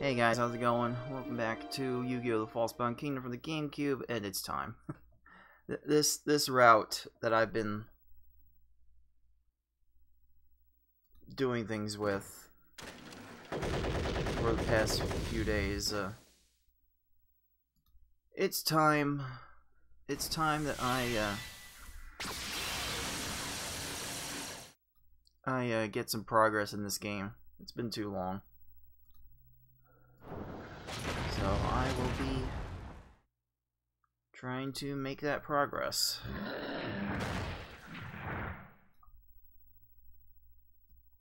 Hey guys, how's it going? Welcome back to Yu-Gi-Oh! The Falsebound Kingdom from the GameCube, and it's time. This route that I've been doing things with for the past few days, it's time that I get some progress in this game. It's been too long. So I will be trying to make that progress.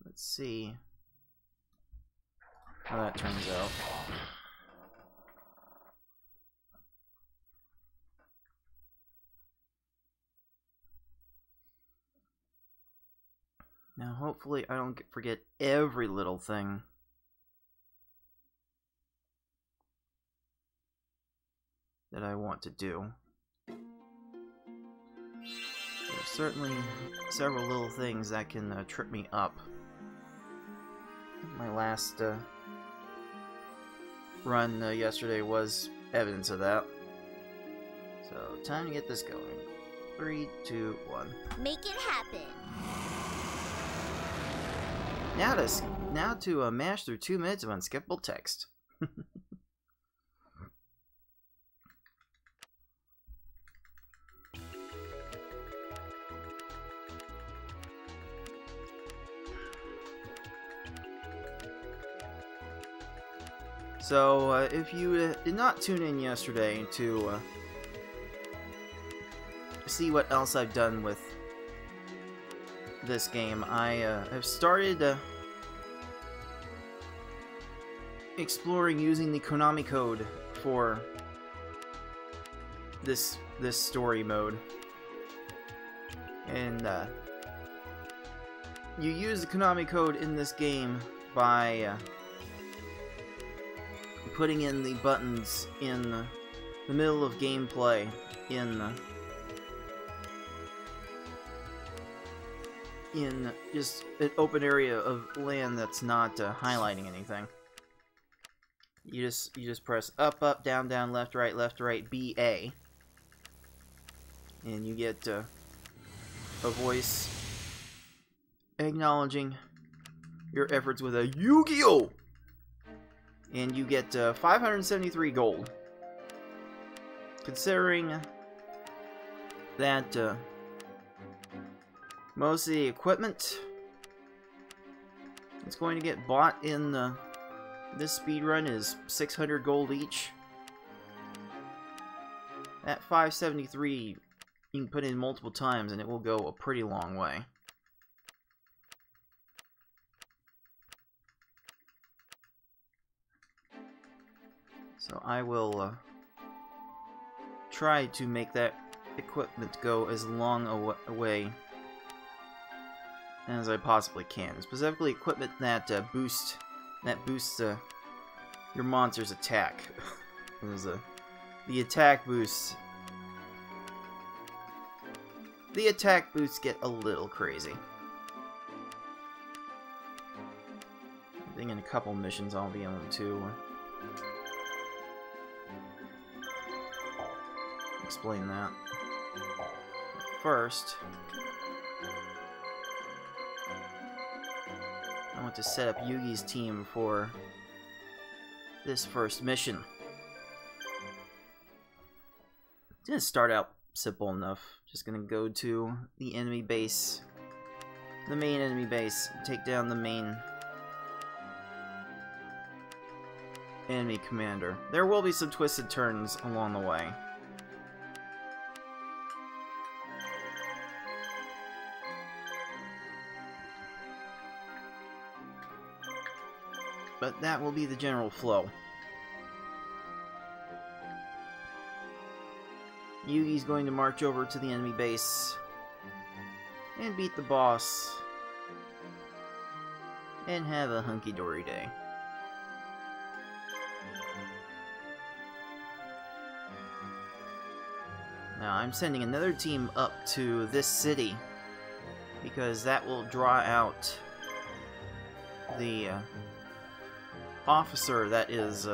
Let's see how that turns out. Now hopefully I don't forget every little thing. That I want to do. There's certainly several little things that can trip me up. My last run yesterday was evidence of that. So time to get this going. 3, 2, 1. Make it happen. Now to mash through 2 minutes of unskippable text. So, if you did not tune in yesterday to see what else I've done with this game, I have started exploring using the Konami code for this story mode. And you use the Konami code in this game by putting in the buttons in the middle of gameplay in just an open area of land that's not highlighting anything. You just press up, up, down, down, left, right, B, A, and you get a voice acknowledging your efforts with a Yu-Gi-Oh! And you get 573 gold. Considering that most of the equipment that's going to get bought in this speedrun is 600 gold each. At 573, you can put in multiple times and it will go a pretty long way. So I will try to make that equipment go as long away as I possibly can. Specifically, equipment that boosts your monster's attack. The attack boosts. The attack boosts get a little crazy. I think in a couple missions I'll be able to explain that. First, I want to set up Yugi's team for this first mission. It's gonna start out simple enough. Just gonna go to the enemy base, the main enemy base, take down the main enemy commander. There will be some twists and turns along the way. But that will be the general flow. Yugi's going to march over to the enemy base and beat the boss and have a hunky-dory day. Now I'm sending another team up to this city because that will draw out the officer that is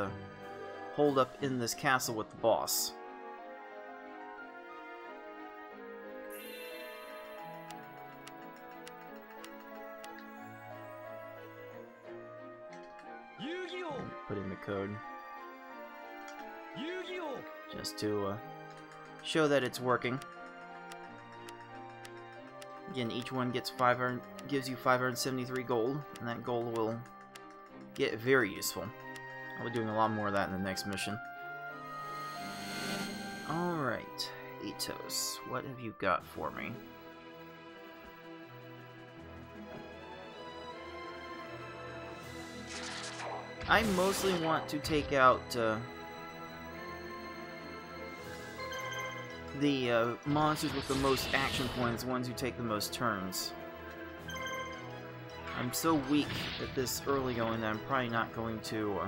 holed up in this castle with the boss. Put in the code just to show that it's working. Again, each one gets 500, gives you 573 gold, and that gold will get very useful. I'll be doing a lot more of that in the next mission. Alright, Atos, what have you got for me? I mostly want to take out the monsters with the most action points, the ones who take the most turns. I'm so weak at this early going that I'm probably not going to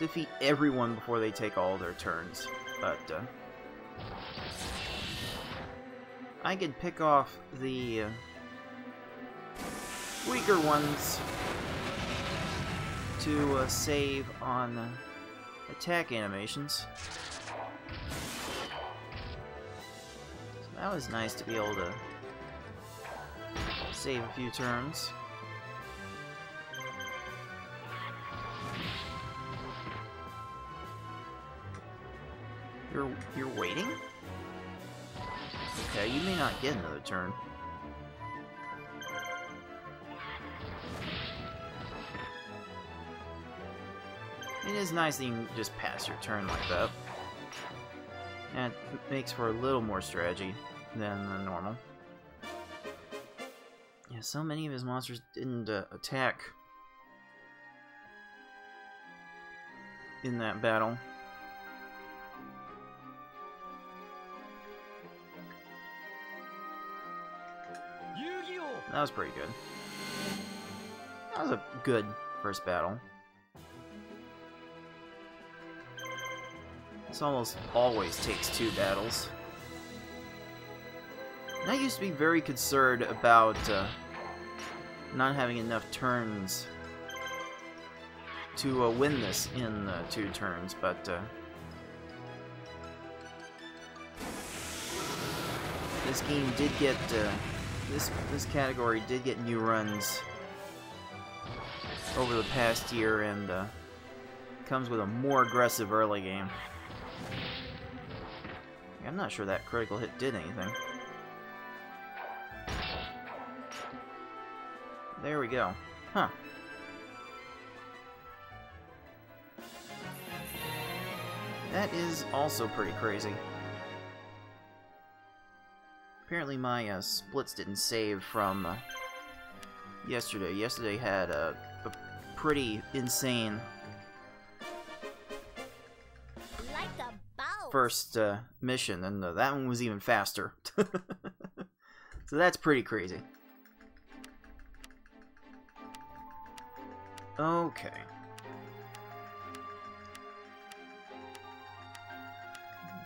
defeat everyone before they take all their turns, but I could pick off the weaker ones to save on attack animations. So that was nice to be able to save a few turns. You're waiting? Okay, you may not get another turn. It is nice that you can just pass your turn like that. And it makes for a little more strategy than the normal. Yeah, so many of his monsters didn't attack in that battle. That was pretty good. That was a good first battle. This almost always takes two battles. And I used to be very concerned about not having enough turns to win this in 2 turns, but this game did get this category did get new runs over the past year, and comes with a more aggressive early game. I'm not sure that critical hit did anything. There we go. Huh. That is also pretty crazy. Apparently my splits didn't save from yesterday. Yesterday had a pretty insane first mission, and that one was even faster. So that's pretty crazy. Okay.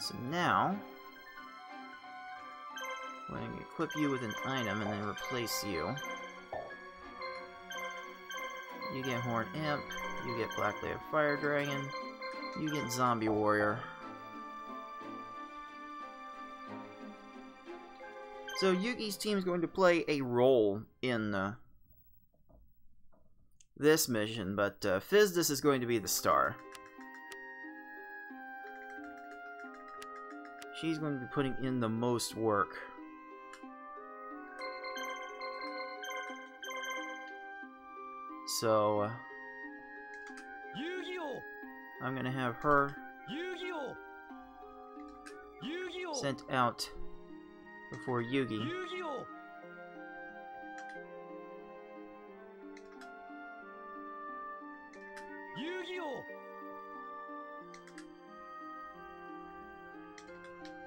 So now, I'm going to equip you with an item and then replace you. You get Horn Imp, you get Black Layer Fire Dragon, you get Zombie Warrior. So Yugi's team is going to play a role in this mission, but Fizdis is going to be the star. She's going to be putting in the most work. So I'm going to have her sent out before Yugi.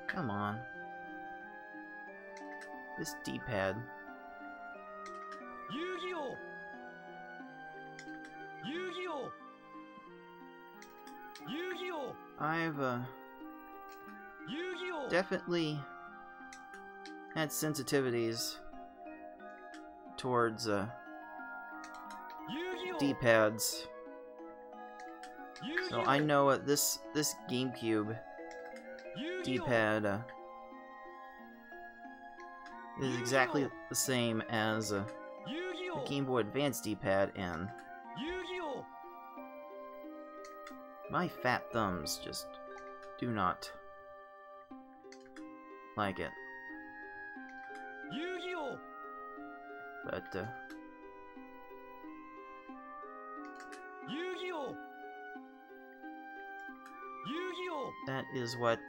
Come on. This D-pad. I've definitely had sensitivities towards D-pads. So I know this GameCube D-pad is exactly the same as the Game Boy Advance D-pad, and my fat thumbs just do not like it. But that is what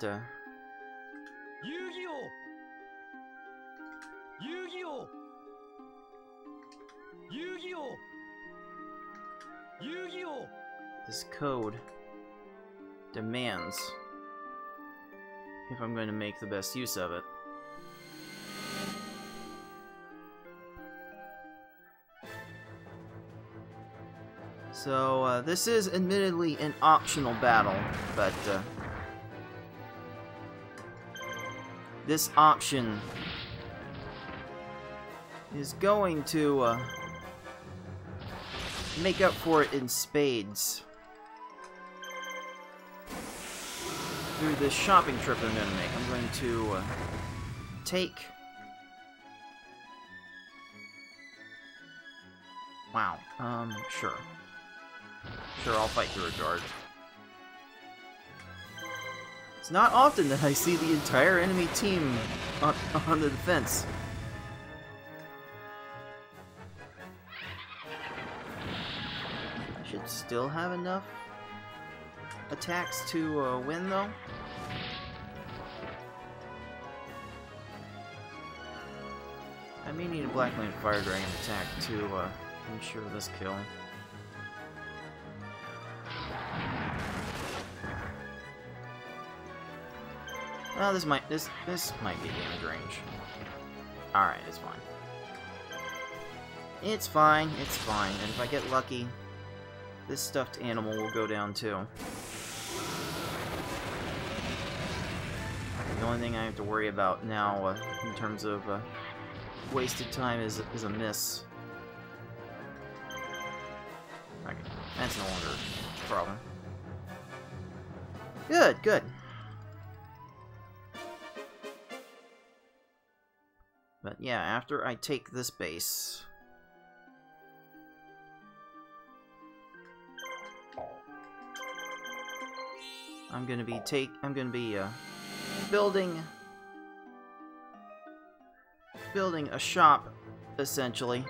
this code demands if I'm going to make the best use of it. So this is admittedly an optional battle, but this option is going to make up for it in spades through this shopping trip I'm going to make. I'm going to take... Wow. Sure. Sure, I'll fight through a guard. It's not often that I see the entire enemy team on the defense. I should still have enough attacks to win, though. I may need a Blackwing Fire Dragon attack to ensure this kill. Well, this might be damage range. Alright, it's fine. It's fine. And if I get lucky, this stuffed animal will go down too. The only thing I have to worry about now, in terms of wasted time, is a miss. Okay, that's no longer a problem. Good, good. But yeah, after I take this base, I'm gonna be building a shop, essentially.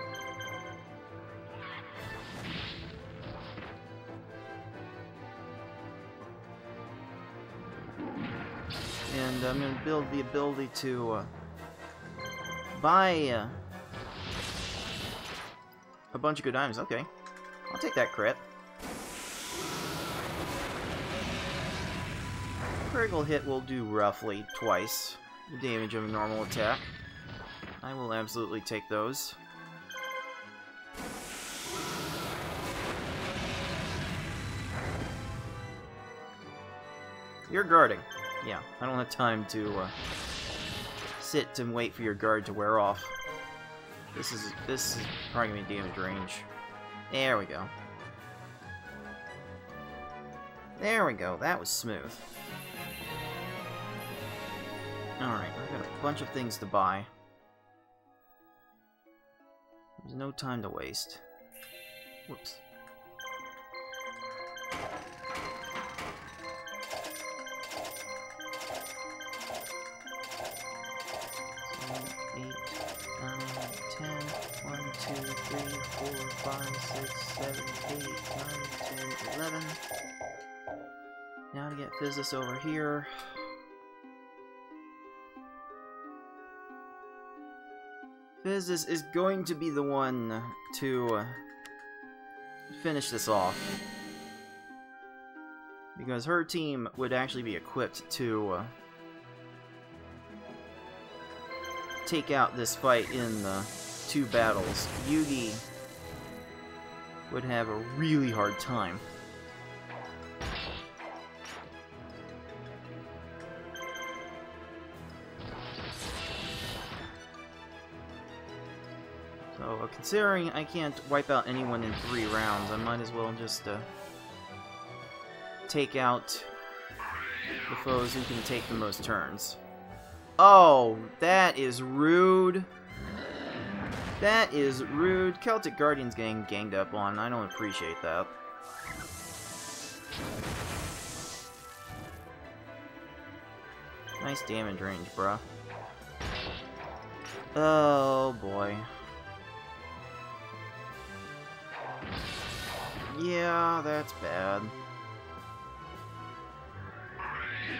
And I'm gonna build the ability to buy a bunch of good items. Okay, I'll take that crit. Critical hit will do roughly twice the damage of a normal attack. I will absolutely take those. You're guarding. Yeah, I don't have time to sit and wait for your guard to wear off. This is probably gonna be damage range. There we go. There we go. That was smooth. Alright, I've got a bunch of things to buy. There's no time to waste. Whoops. Now to get Fizdis over here. Fizdis is going to be the one to finish this off, because her team would actually be equipped to take out this fight in the two battles. Yugi would have a really hard time. So, considering I can't wipe out anyone in 3 rounds, I might as well just take out the foes who can take the most turns. Oh, that is rude. That is rude. Celtic Guardian's getting ganged up on. I don't appreciate that. Nice damage range, bruh. Oh, boy. Yeah, that's bad.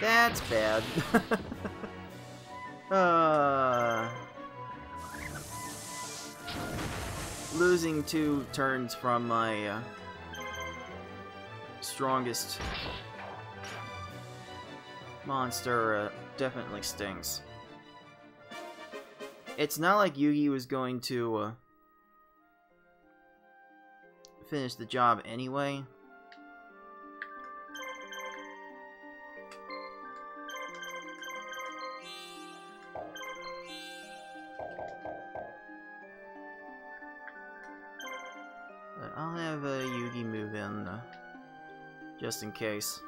That's bad. Losing 2 turns from my strongest monster definitely stings. It's not like Yugi was going to finish the job anyway. But I'll have Yugi move in just in case.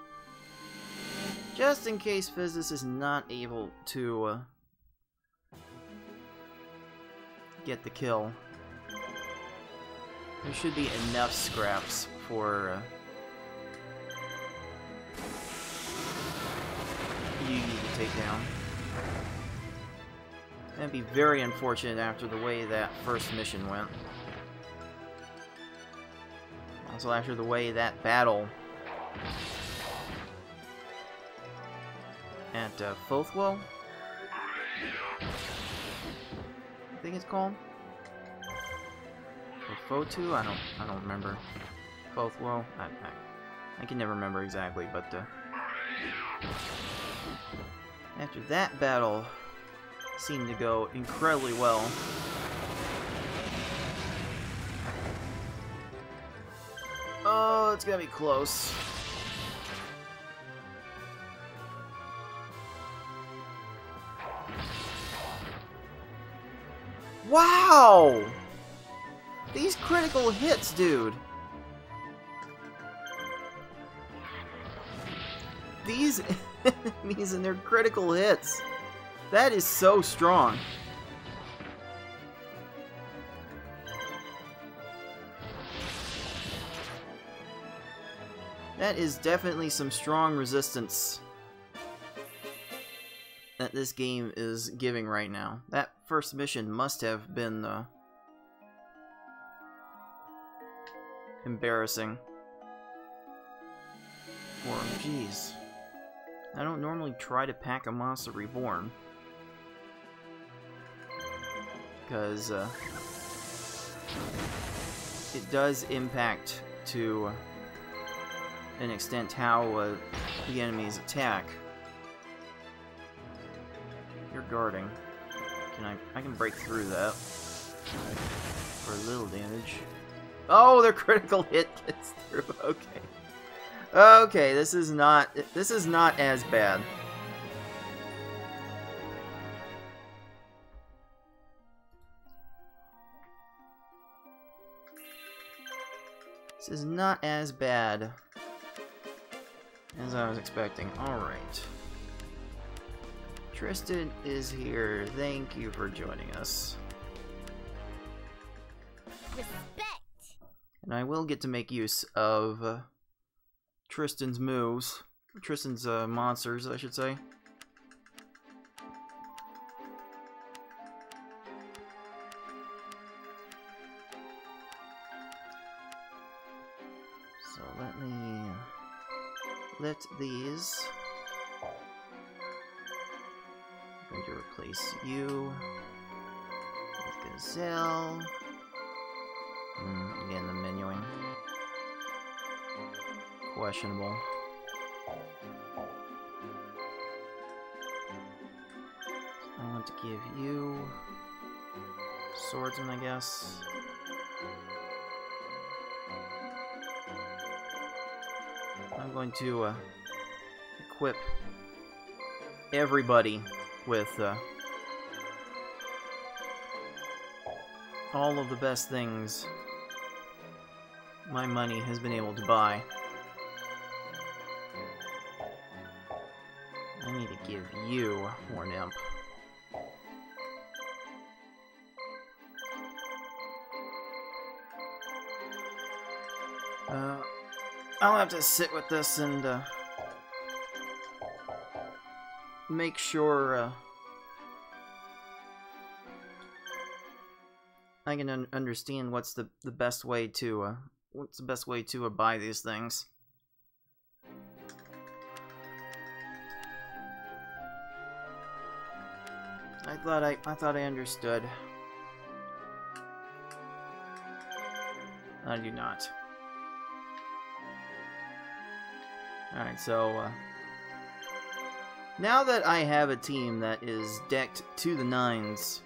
Just in case Fizdis is not able to get the kill. There should be enough scraps for Yugi to take down. That'd be very unfortunate after the way that first mission went. Also after the way that battle at Fothwell, I think it's called. Or Fotu? I don't remember. Fothwell? I can never remember exactly, but after that battle seemed to go incredibly well. Oh, it's gonna be close. Wow! These critical hits, dude. These enemies and their critical hits. That is so strong. That is definitely some strong resistance that this game is giving right now. That first mission must have been embarrassing for him. Jeez. I don't normally try to pack a monster reborn because it does impact to an extent how the enemies attack. You're guarding. I can break through that for a little damage. Oh, their critical hit gets through. Okay. Okay, this is not as bad. This is not as bad as I was expecting. All right. Tristan is here. Thank you for joining us. Respect. And I will get to make use of Tristan's moves. Tristan's monsters, I should say. So let me let these... I'm going to replace you with Gazelle. Again, the menuing. Questionable. I want to give you Swordsman, I guess. I'm going to equip everybody with all of the best things my money has been able to buy. I need to give you Horn Imp. I'll have to sit with this and make sure I can understand what's the best way to buy these things. I thought I understood. I do not. Alright, so, now that I have a team that is decked to the nines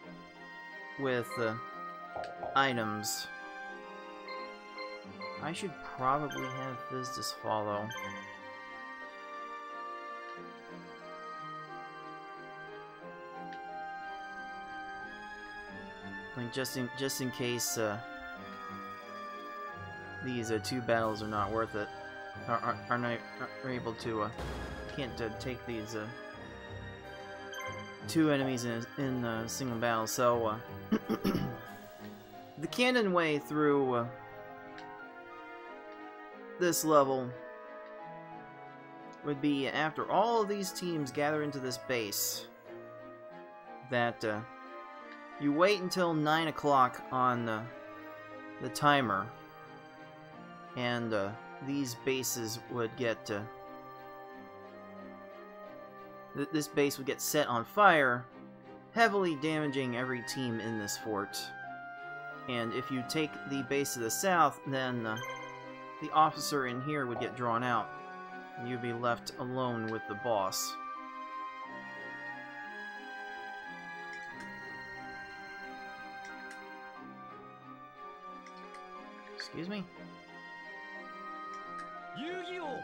with items, I should probably have Fizdis follow. Like, just in case these two battles are not worth it. Are able to can't take these two enemies in a single battle. So the canon way through this level would be after all of these teams gather into this base that you wait until 9 o'clock on the timer, and these bases would get this base would get set on fire, heavily damaging every team in this fort. And if you take the base to the south, then the officer in here would get drawn out, and you'd be left alone with the boss. Excuse me? Yu-Gi-Oh!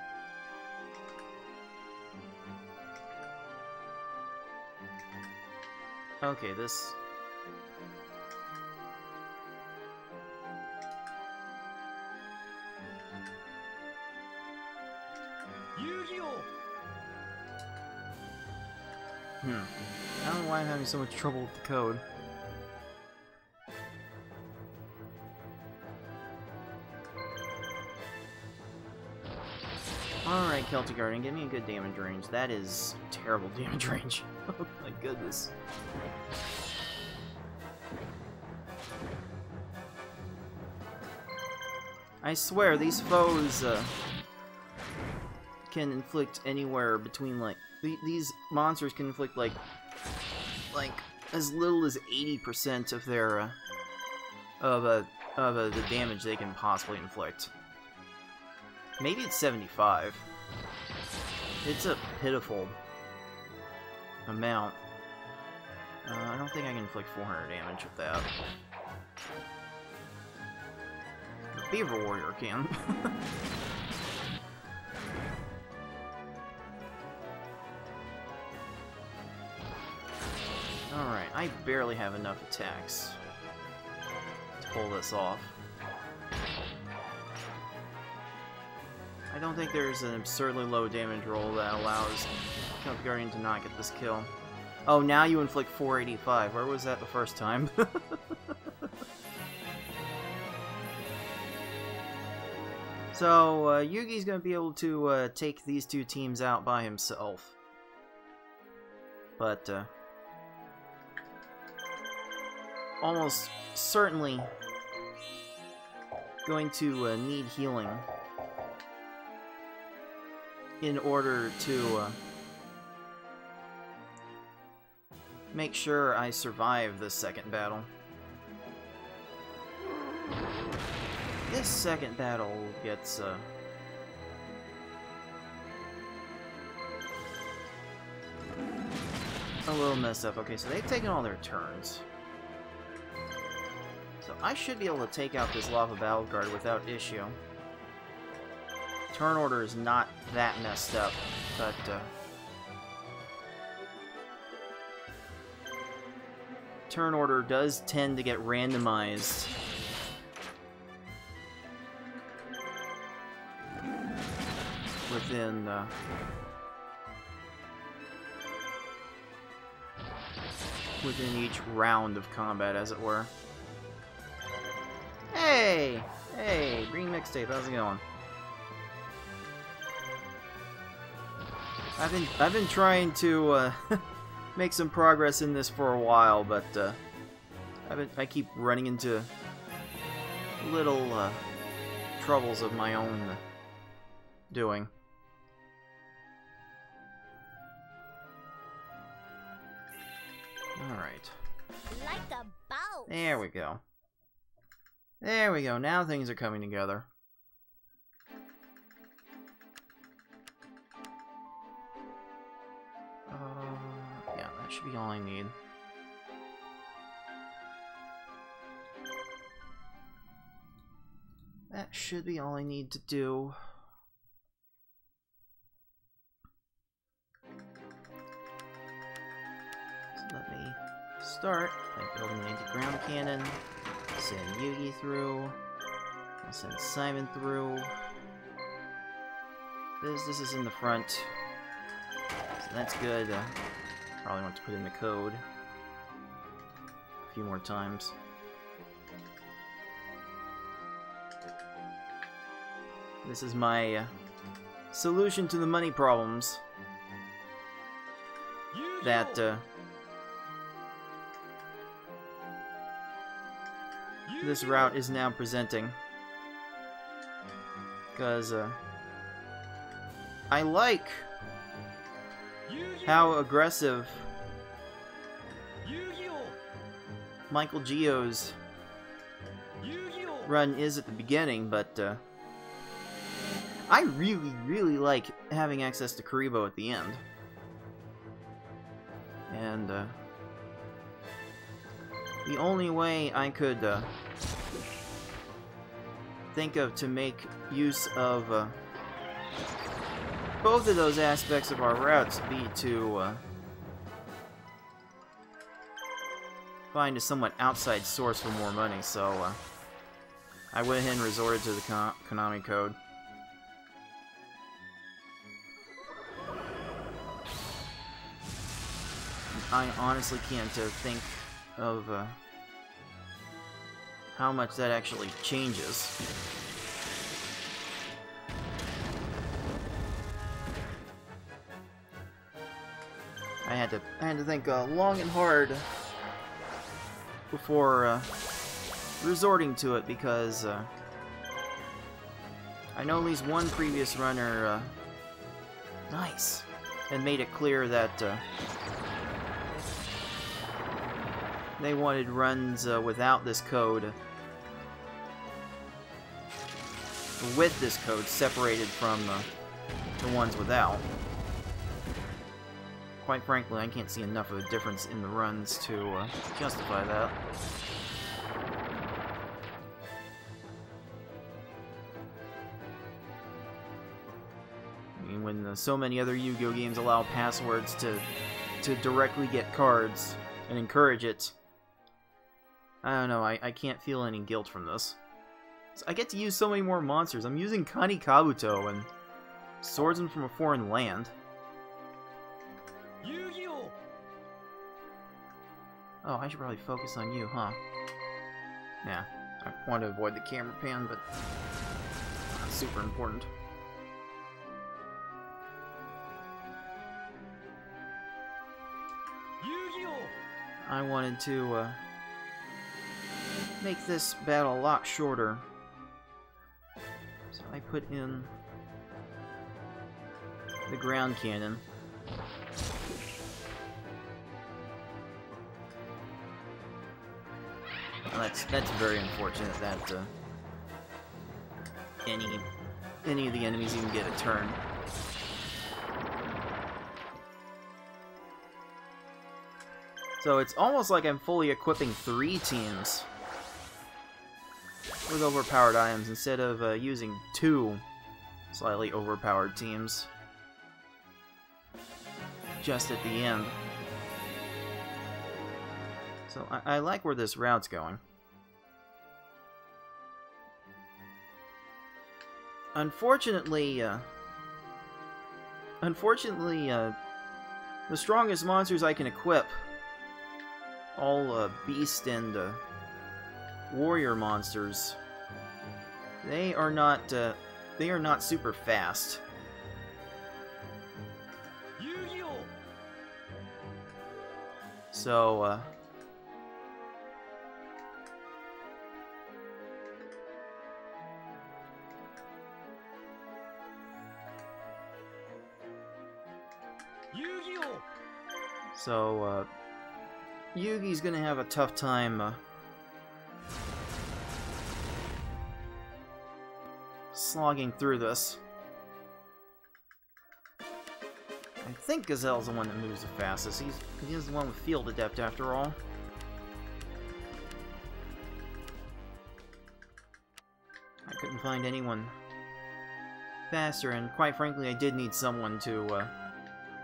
Okay, this... Yu-Gi-Oh! I don't know why I'm having so much trouble with the code. Alright, Celtic Guardian, give me a good damage range. That is terrible damage range. Oh my goodness. I swear, these foes can inflict anywhere between, like... These monsters can inflict, like as little as 80% of their... the damage they can possibly inflict. Maybe it's 75. It's a pitiful amount. I don't think I can inflict 400 damage with that. The Beaver Warrior can. Alright, I barely have enough attacks to pull this off. I don't think there's an absurdly low damage roll that allows Celtic Guardian to not get this kill. Oh, now you inflict 485. Where was that the first time? So, Yugi's gonna be able to take these two teams out by himself. But, almost certainly going to need healing in order to make sure I survive this second battle. This second battle gets a little messed up. Okay, so they've taken all their turns. So I should be able to take out this Lava Battle Guard without issue. Turn order is not that messed up, but turn order does tend to get randomized. Within the... within each round of combat, as it were. Hey! Hey! Green mixtape, how's it going? I've been trying to make some progress in this for a while, but I keep running into little troubles of my own doing. All right. Like a boat. There we go. There we go. Now things are coming together. Yeah, that should be all I need. That should be all I need to do. Start by building an anti-ground cannon. I'll send Yugi through. I'll send Simon through. This is in the front, so that's good. Probably want to put in the code a few more times. This is my solution to the money problems that this route is now presenting, because I like how aggressive Michael Geo's run is at the beginning, but I really like having access to Kuriboh at the end, and the only way I could think of to make use of both of those aspects of our routes would be to find a somewhat outside source for more money, so I went ahead and resorted to the Konami code. I honestly can't think of how much that actually changes. I had to think long and hard before resorting to it, because I know at least one previous runner and made it clear that they wanted runs without this code, with this code separated from the ones without. Quite frankly, I can't see enough of a difference in the runs to justify that. I mean, when so many other Yu-Gi-Oh! Games allow passwords to directly get cards and encourage it, I don't know, I can't feel any guilt from this. So I get to use so many more monsters. I'm using Kani Kabuto and swordsman from a foreign land. Yu-Gi-Oh! Oh, I should probably focus on you, huh? Yeah, I want to avoid the camera pan, but it's not super important. Yu-Gi-Oh! I wanted to make this battle a lot shorter, so I put in the ground cannon. Well, that's very unfortunate that any of the enemies even get a turn. So it's almost like I'm fully equipping three teams with overpowered items instead of using two slightly overpowered teams just at the end. So I like where this route's going. Unfortunately, the strongest monsters I can equip, all beast and warrior monsters, they are not super fast. So Yugi's gonna have a tough time slogging through this. I think Gazelle's the one that moves the fastest. He's the one with Field Adept after all. I couldn't find anyone faster, and quite frankly I did need someone to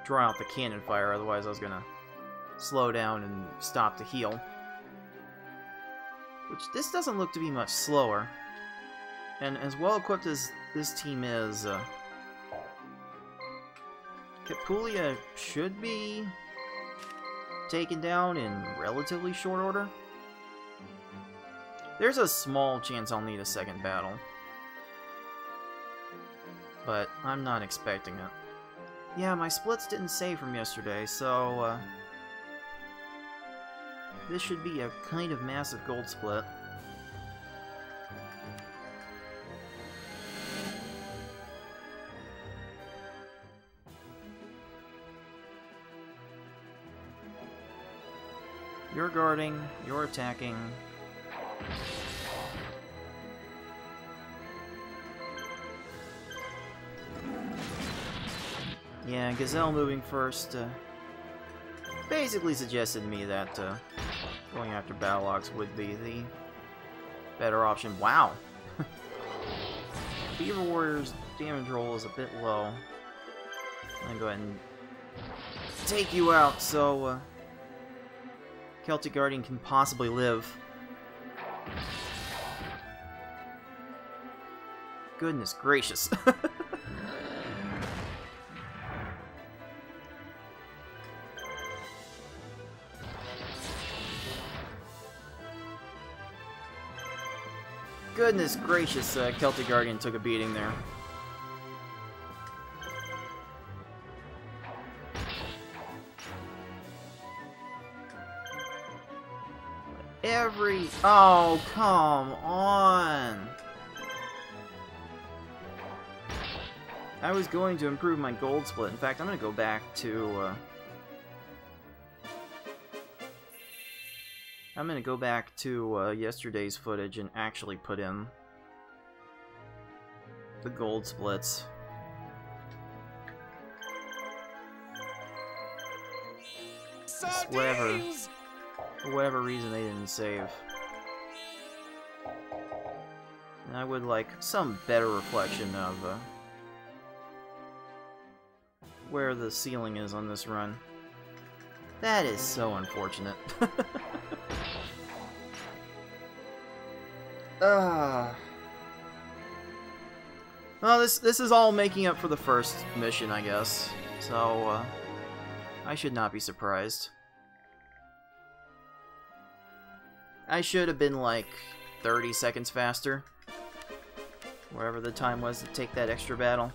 draw out the cannon fire, otherwise I was gonna slow down and stop to heal. Which this doesn't look to be much slower. And as well equipped as this team is, Kapulia should be taken down in relatively short order. There's a small chance I'll need a second battle, but I'm not expecting it. Yeah, my splits didn't save from yesterday, so this should be a kind of massive gold split. You're guarding, you're attacking. Yeah, Gazelle moving first basically suggested to me that going after Balrogs would be the better option. Wow! Beaver Warrior's damage roll is a bit low. I'm gonna go ahead and take you out, so Celtic Guardian can possibly live. Goodness gracious. Goodness gracious, Celtic Guardian took a beating there. Every... oh, come on! I was going to improve my gold split. In fact, I'm going to go back to... I'm going to go back to yesterday's footage and actually put in the gold splits. Whatever. For whatever reason, they didn't save. And I would like some better reflection of where the ceiling is on this run. That is so unfortunate. Well, this is all making up for the first mission, I guess. So, I should not be surprised. I should have been like 30 seconds faster. Wherever the time was to take that extra battle.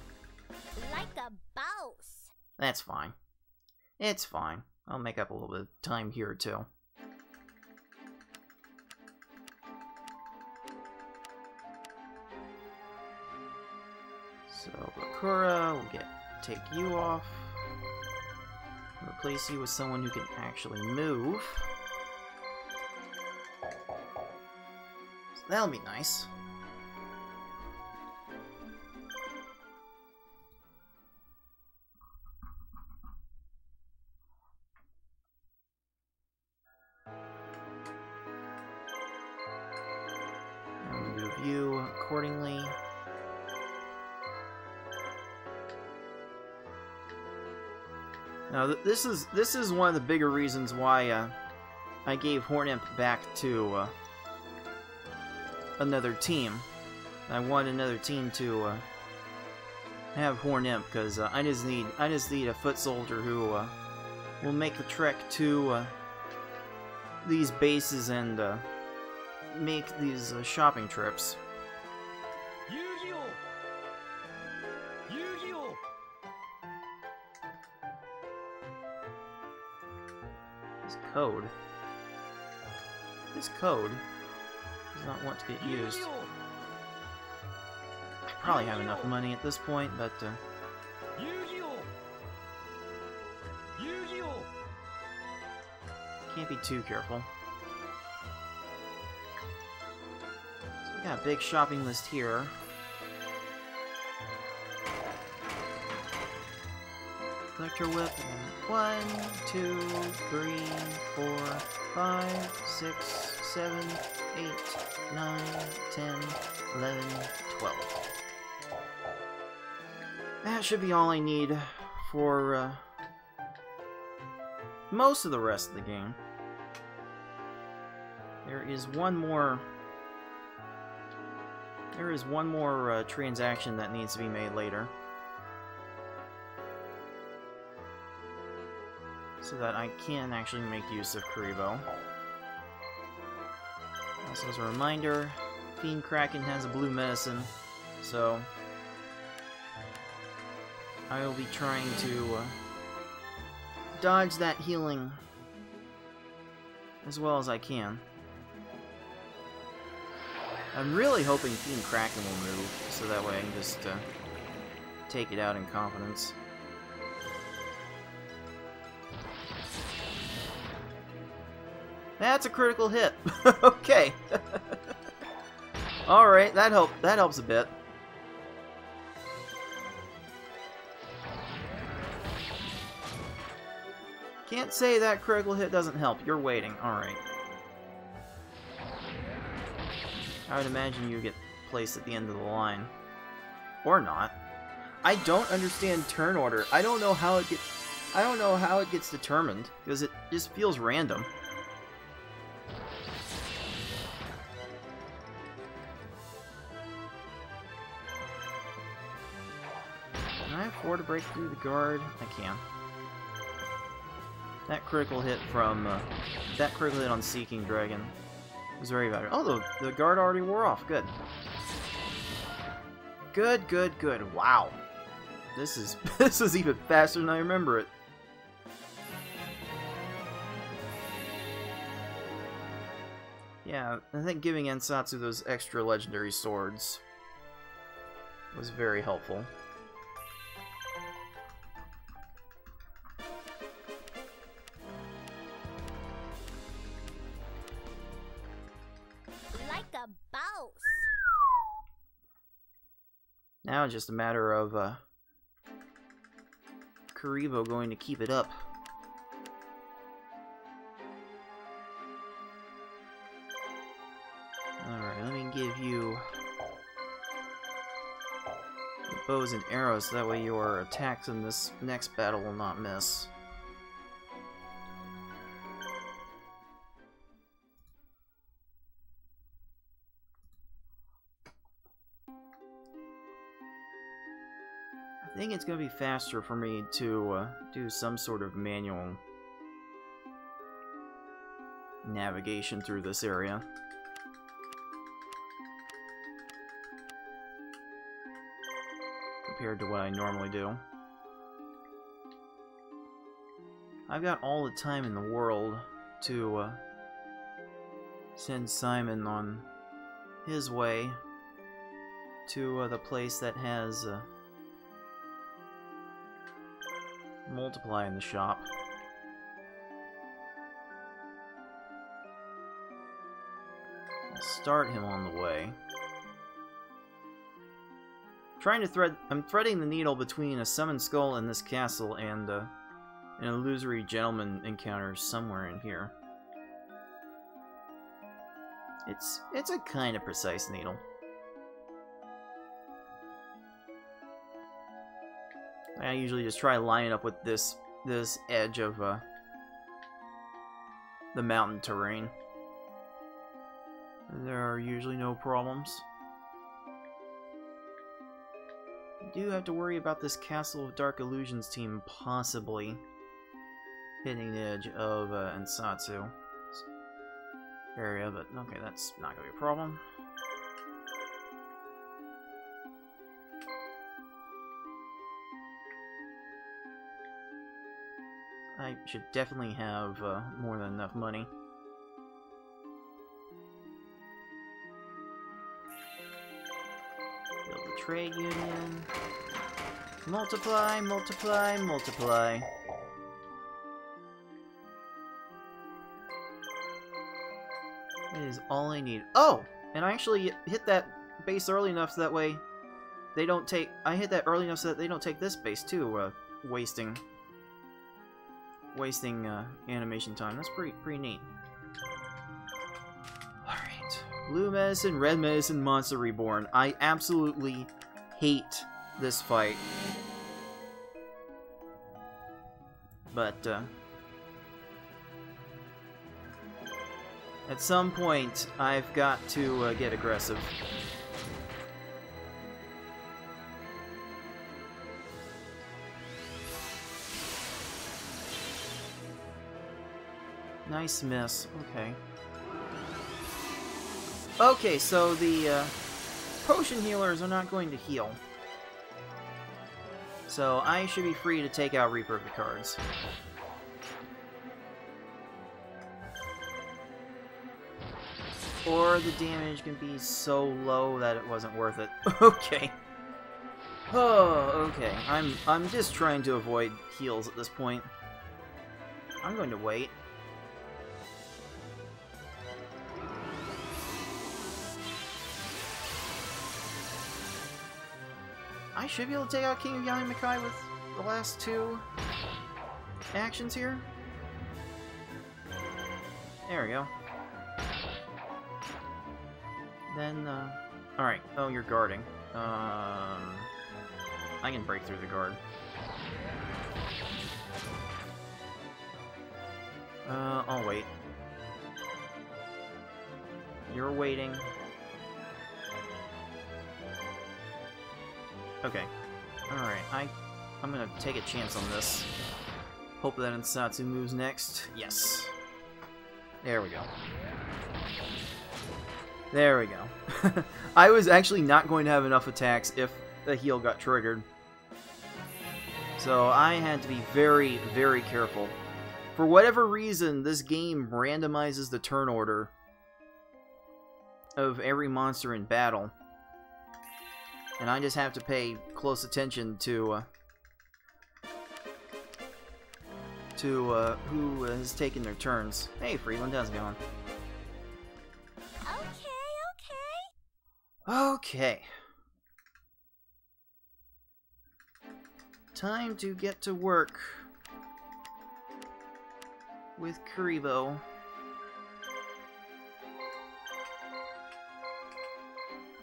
Like a boss. That's fine. It's fine. I'll make up a little bit of time here too. So Bakura will take you off. Replace you with someone who can actually move. So that'll be nice. I'll move you accordingly. Now this is one of the bigger reasons why I gave Horn Imp back to another team. I want another team to have Horn Imp, because I just need a foot soldier who will make the trek to these bases and make these shopping trips. Code. This code does not want to get used. I probably have enough money at this point, but can't be too careful. So we got a big shopping list here. Electro Whip, 1, 2, 3, 4, 5, 6, 7, 8, 9, 10, 11, 12. That should be all I need for most of the rest of the game. There is one more transaction that needs to be made later, so that I can actually make use of Kuriboh. Also, as a reminder, Fiend Kraken has a blue medicine, so I will be trying to dodge that healing as well as I can. I'm really hoping Fiend Kraken will move, so that way I can just take it out in confidence. That's a critical hit. Okay. All right, that helps a bit. Can't say that critical hit doesn't help. You're waiting. All right. I would imagine you get placed at the end of the line, or not. I don't understand turn order. I don't know how it gets determined, because it just feels random. To break through the guard, I can. That critical hit from on Seeking Dragon was very valuable. Oh, the guard already wore off. Good. Good, good, good. Wow, this is even faster than I remember it. Yeah, I think giving Ansatsu those extra legendary swords was very helpful. Now it's just a matter of Kuriboh going to keep it up. Alright, let me give you the bows and arrows, so that way your attacks in this next battle will not miss. I think it's going to be faster for me to do some sort of manual navigation through this area. Compared to what I normally do. I've got all the time in the world to send Simon on his way to the place that has multiply in the shop. I'll start him on the way. I'm threading the needle between a summoned skull in this castle and an illusory gentleman encounter somewhere in here. It's a kind of precise needle. I usually just try to line it up with this edge of the mountain terrain. There are usually no problems. I do have to worry about this Castle of Dark Illusions team possibly hitting the edge of Ansatsu area, but okay, that's not going to be a problem. I should definitely have more than enough money. Build the trade union. Multiply, multiply, multiply. That is all I need. Oh! And I actually hit that base early enough so that way they don't take... I hit that early enough so that they don't take this base too, wasting animation time. That's pretty neat. Alright. Blue Medicine, Red Medicine, Monster Reborn. I absolutely hate this fight. But, at some point, I've got to get aggressive. Nice miss. Okay. Okay, so the potion healers are not going to heal. So I should be free to take out Reaper of the Cards. Or the damage can be so low that it wasn't worth it. Okay. Oh, okay. I'm just trying to avoid heals at this point. I'm going to wait. I should be able to take out King of Yami Makai with the last two actions here. There we go. Then, alright. Oh, you're guarding. I can break through the guard. I'll wait. You're waiting. Okay. Alright, I'm gonna take a chance on this. Hope that Ansatsu moves next. Yes. There we go. There we go. I was actually not going to have enough attacks if the heal got triggered. So I had to be very, very careful. For whatever reason, this game randomizes the turn order of every monster in battle. And I just have to pay close attention to who has taken their turns. Hey, Freeland, how's it going? Okay. Time to get to work with Kuriboh.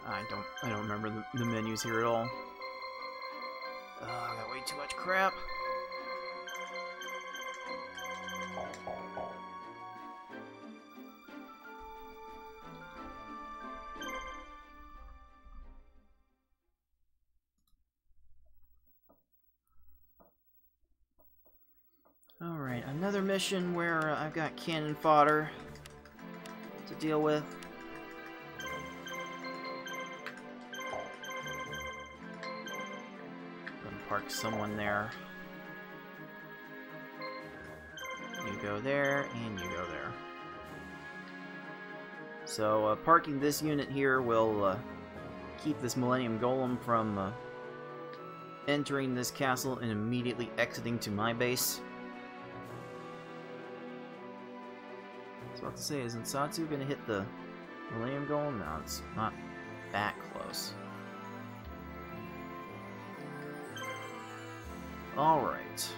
I don't remember the menus here at all. Oh, I got way too much crap. All right, another mission where I've got cannon fodder to deal with. Park someone there. You go there, and you go there. So parking this unit here will keep this Millennium Golem from entering this castle and immediately exiting to my base. I was about to say, is Ansatsu going to hit the Millennium Golem? No, it's not that close. Alright.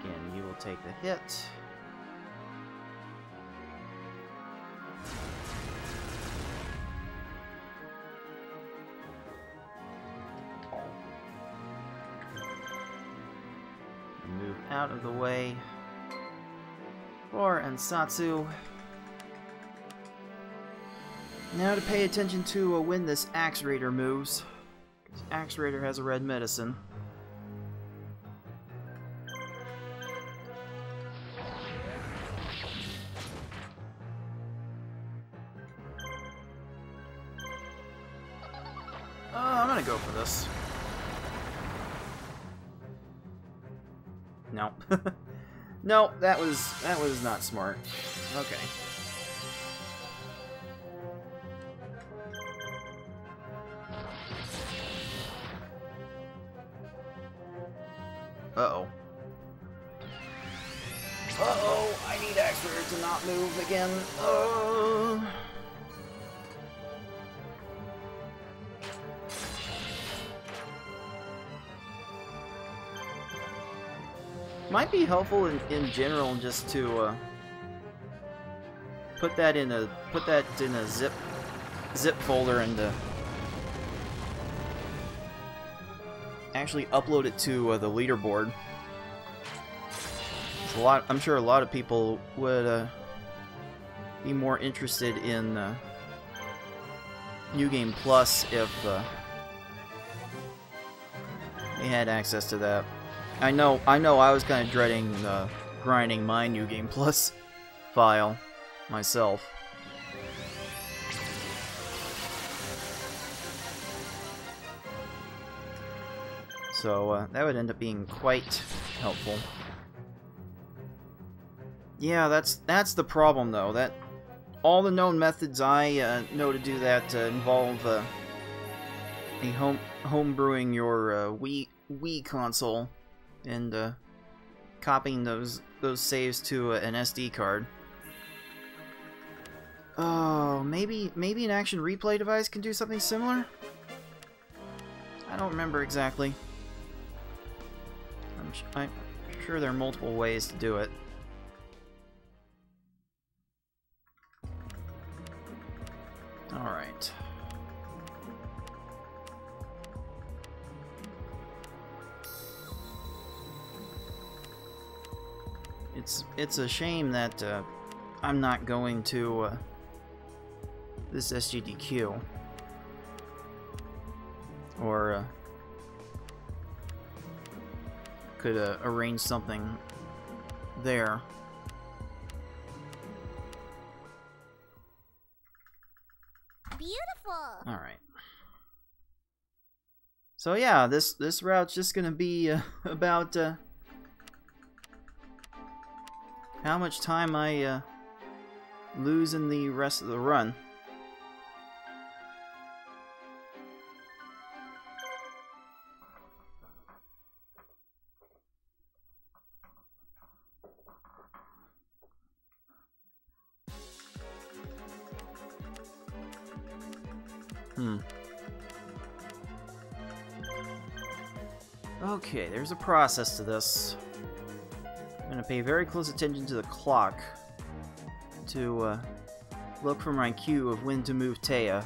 Again, you will take the hit. Move out of the way for Ansatsu. Now to pay attention to when this Axe Raider moves, because Axe Raider has a red medicine. I'm gonna go for this. No. No, that was not smart. Okay. Uh-oh. Uh-oh, I need Axe Raider to not move again. Oh. Might be helpful in general just to put that in a zip folder and actually upload it to the leaderboard. It's a lot. I'm sure a lot of people would be more interested in New Game Plus if they had access to that. I know. I was kind of dreading grinding my New Game Plus file myself. So that would end up being quite helpful. Yeah, that's the problem though. That all the known methods I know to do that involve a homebrewing your Wii console. And copying those saves to an SD card. Oh, maybe an action replay device can do something similar? I don't remember exactly. I'm sure there are multiple ways to do it. All right. It's a shame that I'm not going to this SGDQ or could arrange something there. Beautiful. All right. So yeah, this route's just gonna be about. How much time I lose in the rest of the run. Okay, there's a process to this. I'm going to pay very close attention to the clock to look for my cue of when to move Taya.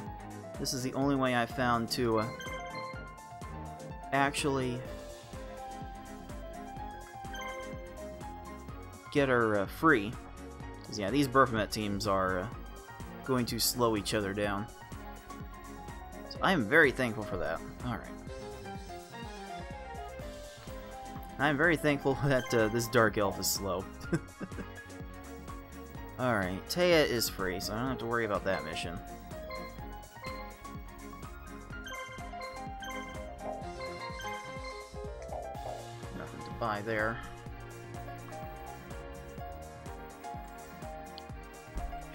This is the only way I found to actually get her free. Because, yeah, these Berfmet teams are going to slow each other down. So I am very thankful for that. Alright. I'm very thankful that this Dark Elf is slow. Alright, Taya is free, so I don't have to worry about that mission. Nothing to buy there.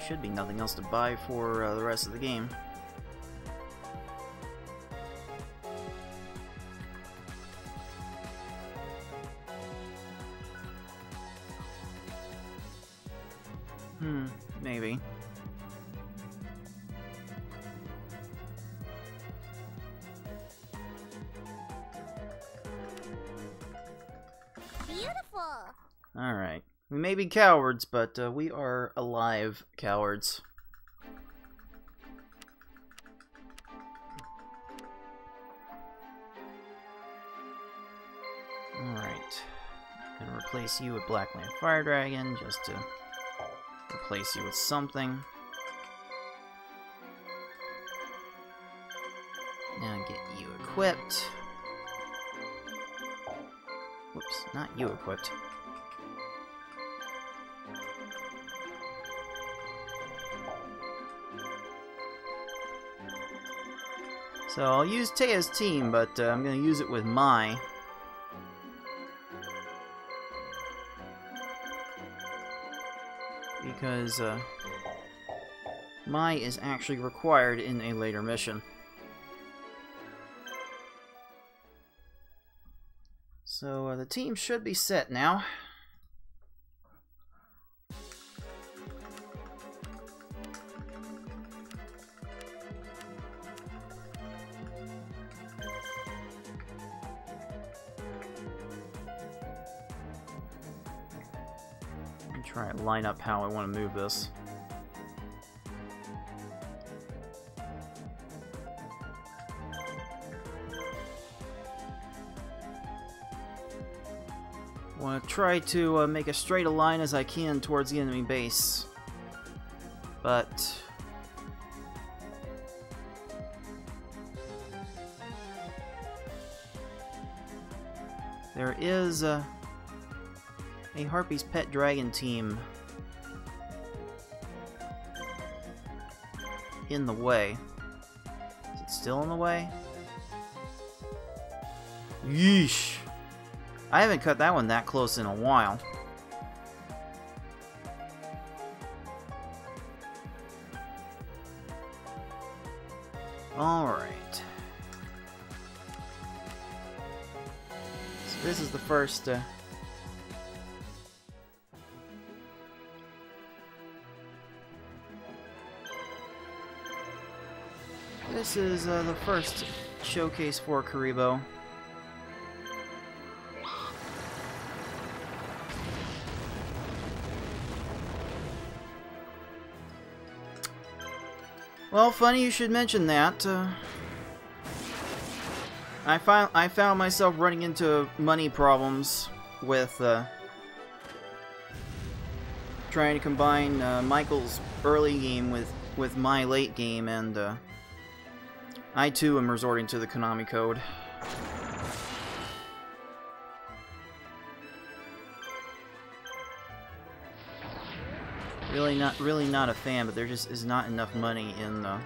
Should be nothing else to buy for the rest of the game. Maybe. Beautiful. All right. We may be cowards, but we are alive cowards. All right. Gonna replace you with Blackwing Fire Dragon just to replace you with something. Now get you equipped. Whoops, not you equipped. So I'll use Taya's team, but I'm going to use it with Mai. Because Mai is actually required in a later mission. So the team should be set now. Try and line up how I want to move this. I want to try to make as straight a line as I can towards the enemy base, but there is a Harpy's Pet Dragon team in the way. Is it still in the way? Yeesh! I haven't cut that one that close in a while. Alright. So this is the first... This is the first showcase for Kuriboh. Well, funny you should mention that. I found myself running into money problems with trying to combine Michael's early game with my late game, and I too am resorting to the Konami code. Really not a fan, but there just is not enough money in the...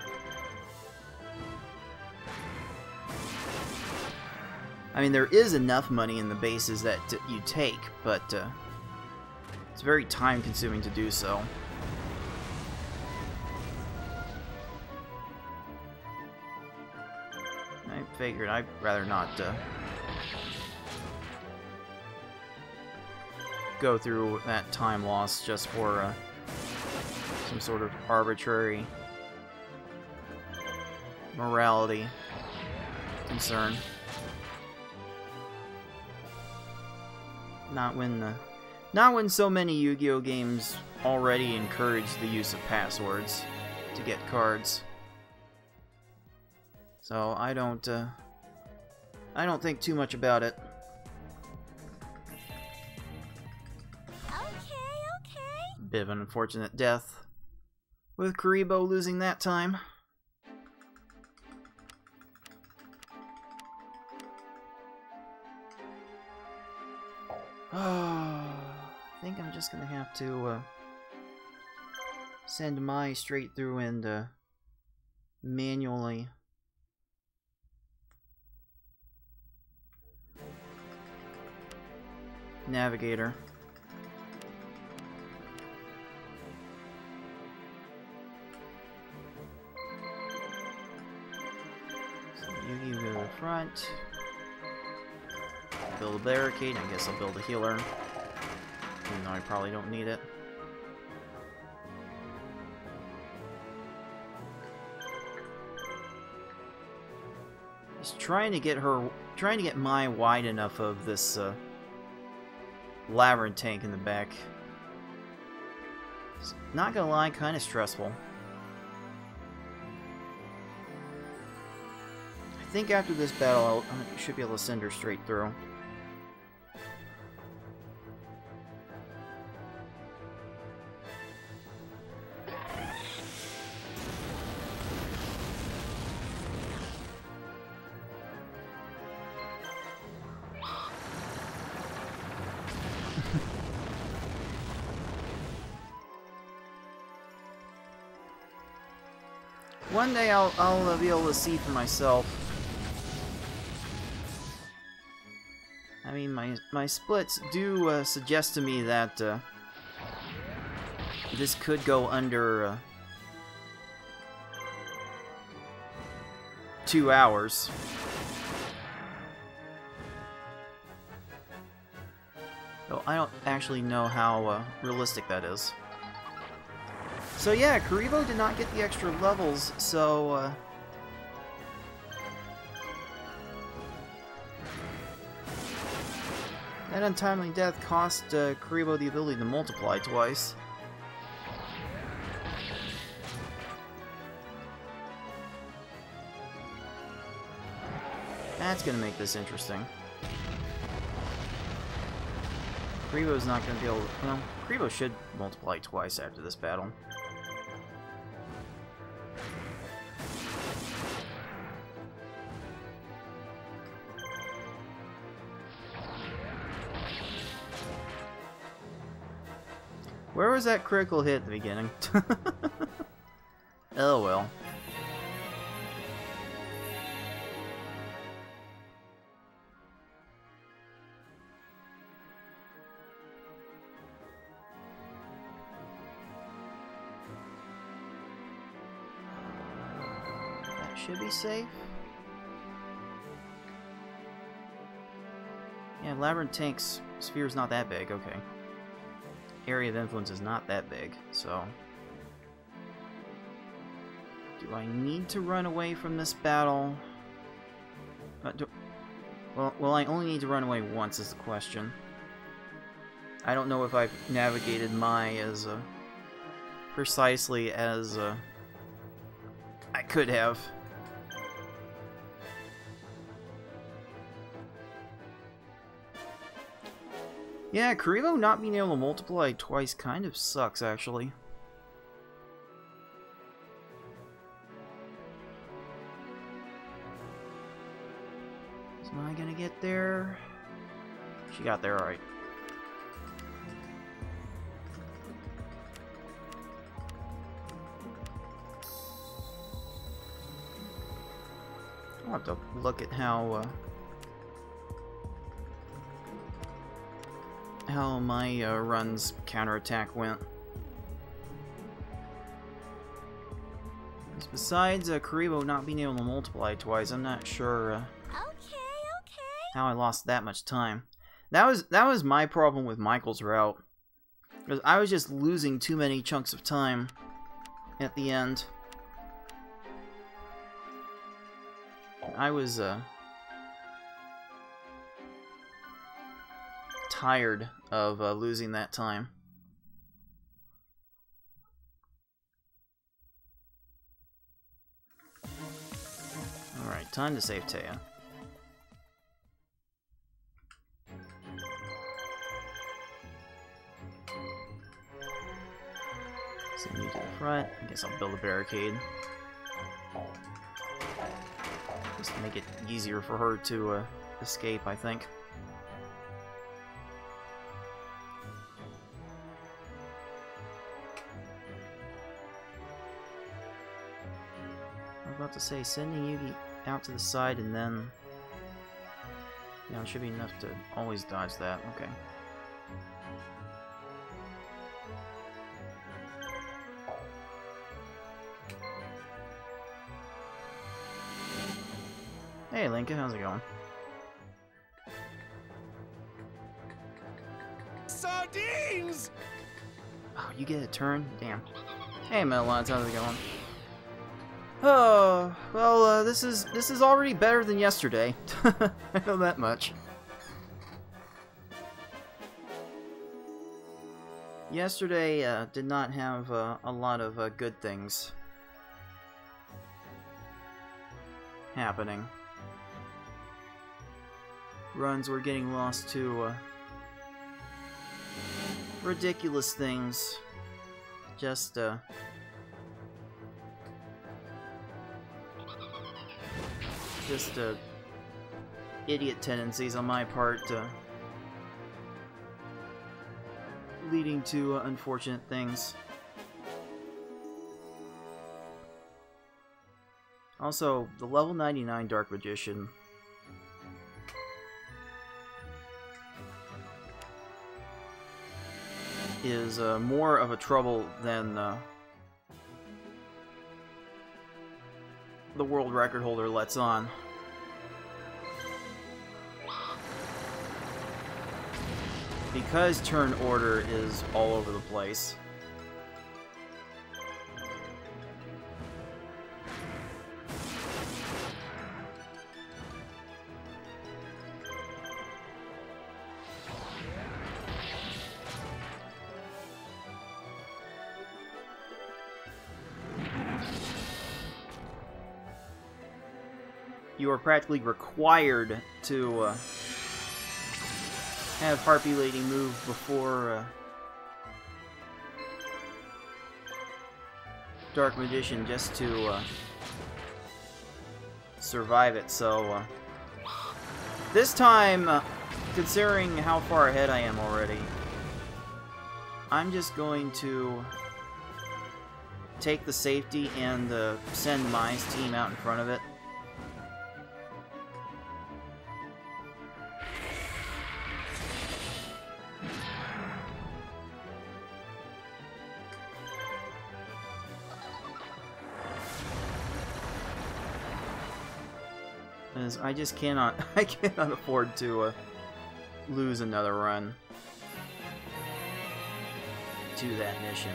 I mean, there is enough money in the bases that you take, but it's very time-consuming to do so. Figured I'd rather not go through that time loss just for some sort of arbitrary morality concern. Not when so many Yu-Gi-Oh games already encourage the use of passwords to get cards. So I don't think too much about it. Okay. Bit of an unfortunate death, with Kuriboh losing that time. I think I'm just gonna have to send Mai straight through and manually. Navigator. So you go to the front. Build a barricade. I guess I'll build a healer. Even though I probably don't need it. Just trying to get Mai wide enough of this Labyrinth Tank in the back. It's not gonna lie, kind of stressful. I think after this battle, I should be able to send her straight through. One day I'll be able to see for myself. I mean, my splits do suggest to me that this could go under 2 hours. Though I don't actually know how realistic that is. So yeah, Kuriboh did not get the extra levels, so... that untimely death cost Kuriboh the ability to multiply twice. That's gonna make this interesting. Kuriboh's not gonna be able to... Well, Kuriboh should multiply twice after this battle. Where was that critical hit at the beginning? Oh well. That should be safe. Yeah, Labyrinth Tank's sphere's not that big, okay. Area of influence is not that big, so... Do I need to run away from this battle? Well, I only need to run away once is the question. I don't know if I've navigated Mai as precisely as I could have. Yeah, Kuriboh not being able to multiply twice kind of sucks, actually. Is Mai gonna get there? She got there, alright. I'll have to look at how my run's counterattack went. Besides Kuriboh not being able to multiply twice, I'm not sure how I lost that much time. That was my problem with Michael's route. Because I was just losing too many chunks of time at the end. I was tired of losing that time. Alright, time to save Taya. Send you to the front. I guess I'll build a barricade. Just to make it easier for her to escape, I think. To say sending Yugi out to the side and then it should be enough to always dodge that. Okay. Hey Linka, how's it going? Sardines! Oh, you get a turn? Damn. Hey Melons, how's it going? Oh, well, this is already better than yesterday. I know that much. Yesterday did not have a lot of good things happening. Runs were getting lost to ridiculous things. Just idiot tendencies on my part, leading to unfortunate things. Also, the level 99 Dark Magician. Is more of a trouble than the world record holder lets on. Because turn order is all over the place. You are practically required to have Harpy Lady move before Dark Magician just to survive it, so this time, considering how far ahead I am already, I'm just going to take the safety and send Mai's team out in front of it. I just cannot, afford to lose another run to that mission.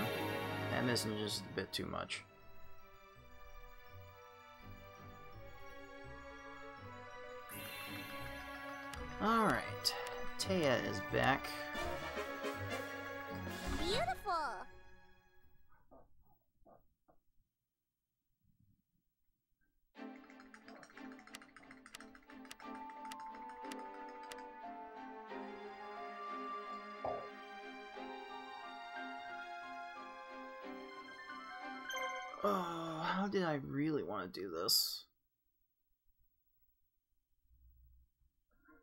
That mission is just a bit too much. Alright, Taya is back. Beautiful! Oh, how did I really want to do this?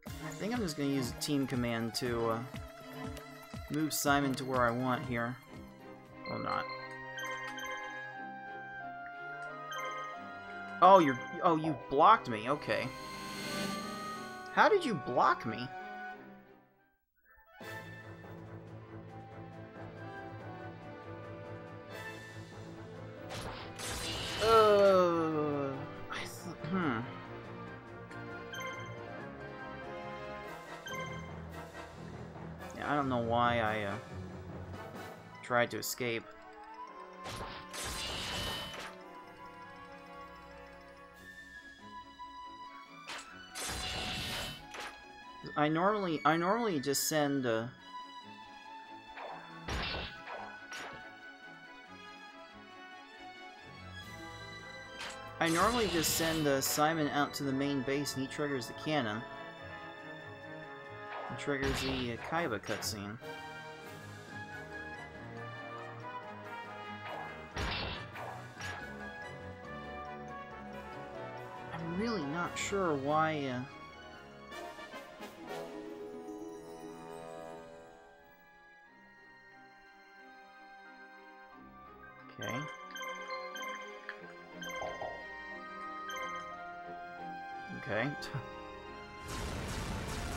I think I'm just going to use a team command to move Simon to where I want here. Or not. Oh, you blocked me. Okay. How did you block me? Yeah, I don't know why I tried to escape. I normally just send Simon out to the main base and he triggers the cannon. And triggers the Kaiba cutscene. I'm really not sure why... Okay. Okay.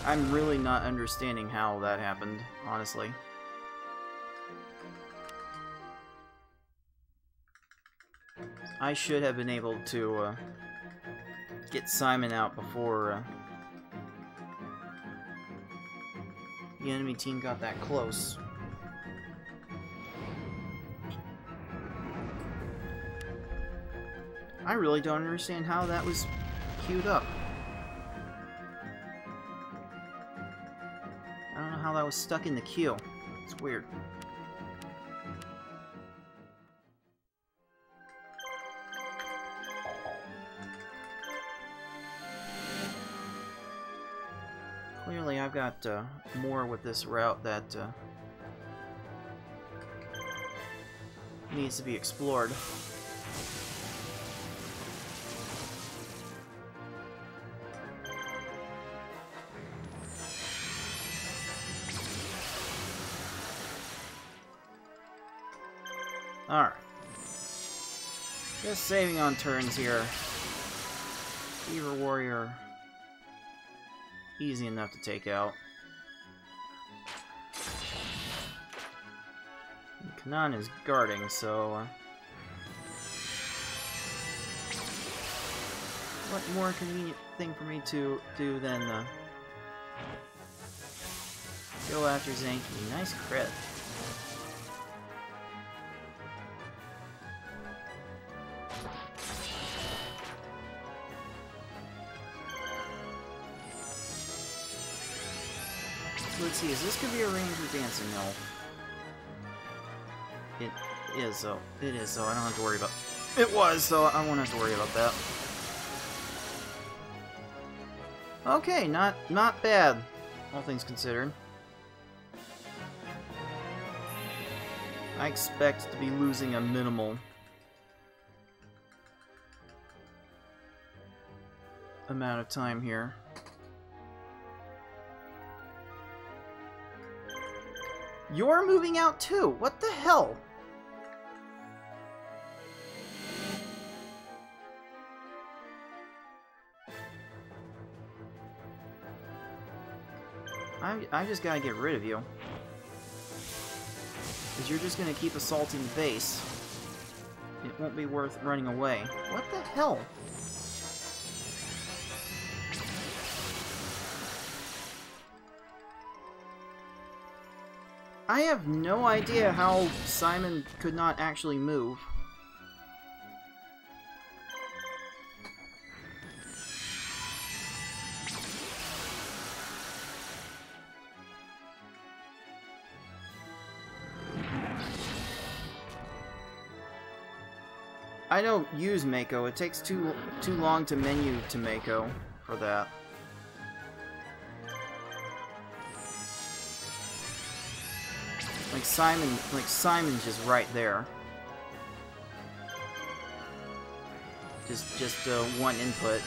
I'm really not understanding how that happened, honestly. I should have been able to get Simon out before the enemy team got that close. I really don't understand how that was queued up. I was stuck in the queue. It's weird. Clearly, I've got more with this route that needs to be explored. Alright. Just saving on turns here. Fever Warrior. Easy enough to take out. And Kanan is guarding, so... What more convenient thing for me to do than go after Zanky. Nice crit. Let's see, is this going to be a range of Dancing Elf? It is, though. It is, though. I don't have to worry about... It was, though. I won't have to worry about that. Okay, not bad, all things considered. I expect to be losing a minimal amount of time here. You're moving out too! What the hell? I just gotta get rid of you. Because you're just gonna keep assaulting the base. It won't be worth running away. What the hell? I have no idea how Simon could not actually move. I don't use Mako. It takes too long to menu to Mako for that. Like Simon's just right there. Just one input.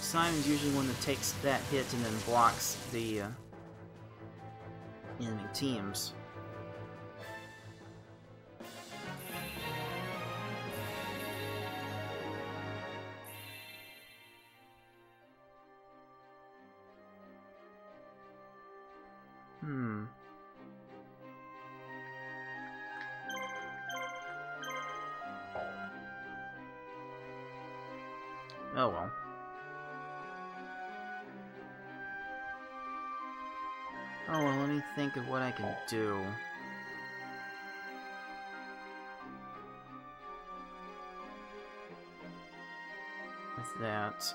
Simon's usually one that takes that hit and then blocks the enemy teams. Oh well. Oh, well, let me think of what I can do. With that...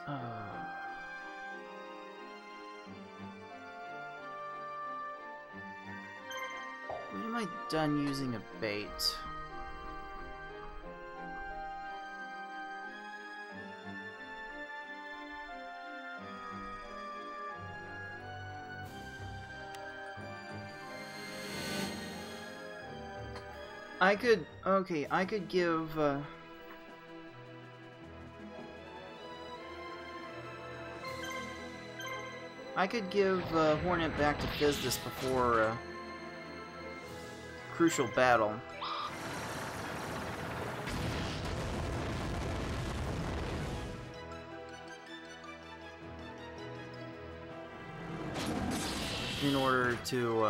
When am I done using a bait? I could, okay, I could give, Hornet back to Fizdis before, Crucial Battle. In order to,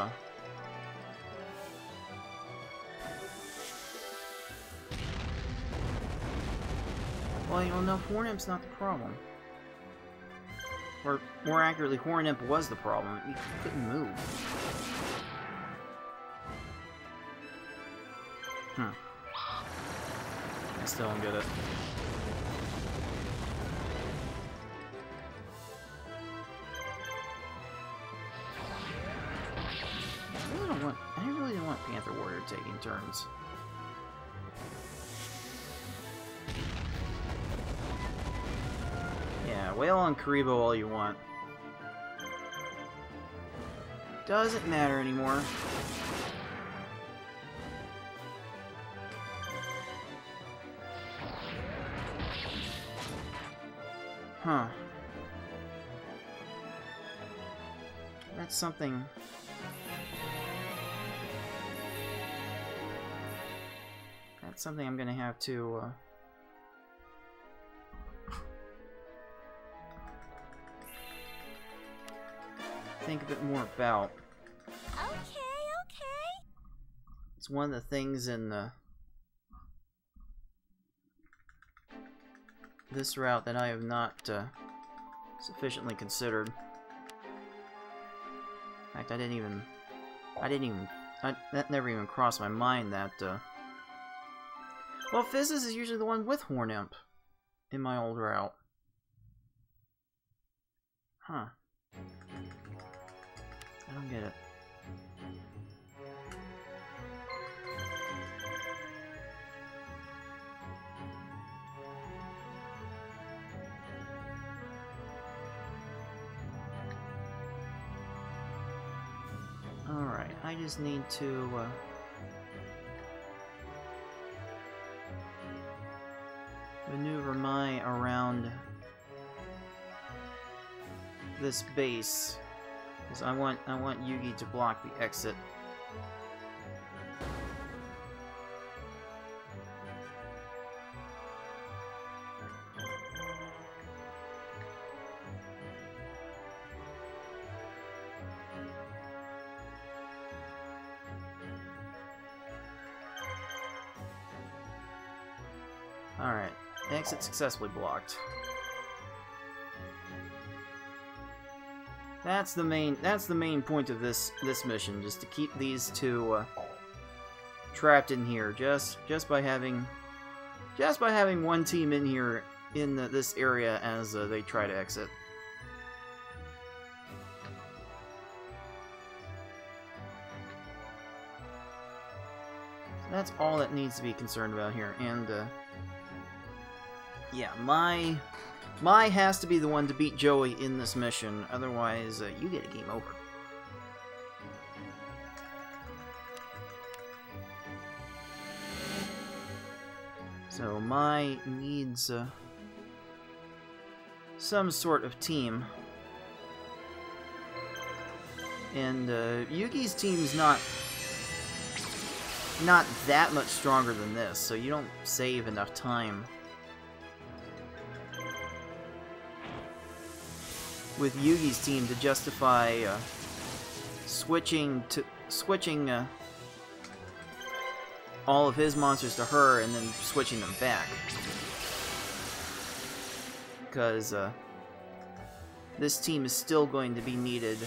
well, you know, Horn Imp's not the problem. Or, more accurately, Horn Imp was the problem. He couldn't move. I still don't get it. I really don't want Panther Warrior taking turns. Wail on Kuriboh all you want. Doesn't matter anymore. Huh. That's something. That's something I'm gonna have to think a bit more about. Okay. It's one of the things in this route that I have not sufficiently considered. In fact, that never even crossed my mind that, well, Fizdis is usually the one with Horn Imp in my old route. Huh. I don't get it. Alright, I just need to, maneuver Mai around this base. Because I want Yugi to block the exit. Alright, exit successfully blocked. That's the main point of this mission, just to keep these two trapped in here, just by having one team in here in this area as they try to exit. So that's all that needs to be concerned about here, and yeah, Mai has to be the one to beat Joey in this mission, otherwise you get a game over. So Mai needs some sort of team, and Yugi's team's not that much stronger than this, so you don't save enough time with Yugi's team to justify switching all of his monsters to her and then switching them back, because this team is still going to be needed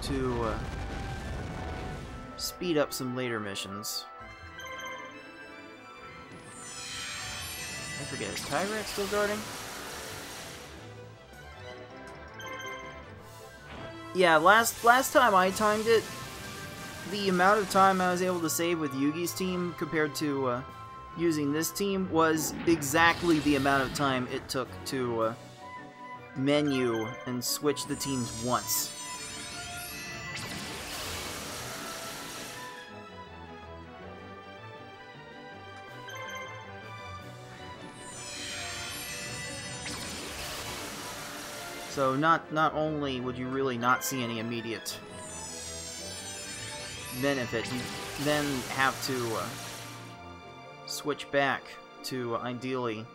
to speed up some later missions. I forget, is Tyrak still guarding? Yeah, last time I timed it, the amount of time I was able to save with Yugi's team compared to using this team was exactly the amount of time it took to menu and switch the teams once. So not only would you really not see any immediate benefit, you then have to switch back to ideally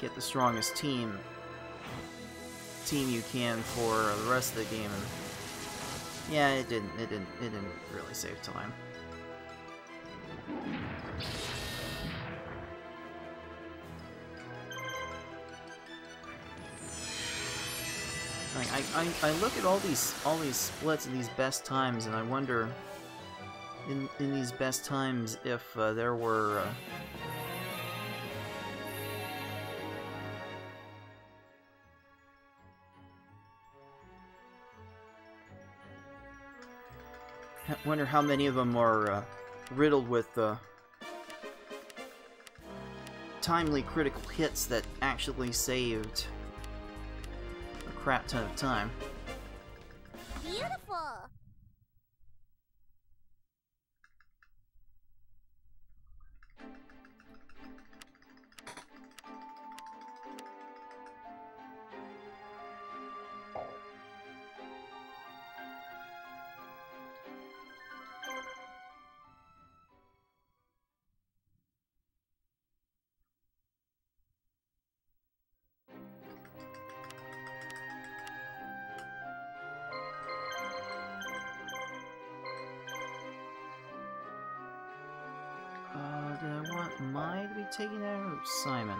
get the strongest team you can for the rest of the game. And yeah, it didn't really save time. I look at all these splits and these best times, and I wonder in these best times if there were I wonder how many of them are riddled with timely critical hits that actually saved crap ton of time. Beautiful. be taking out Simon.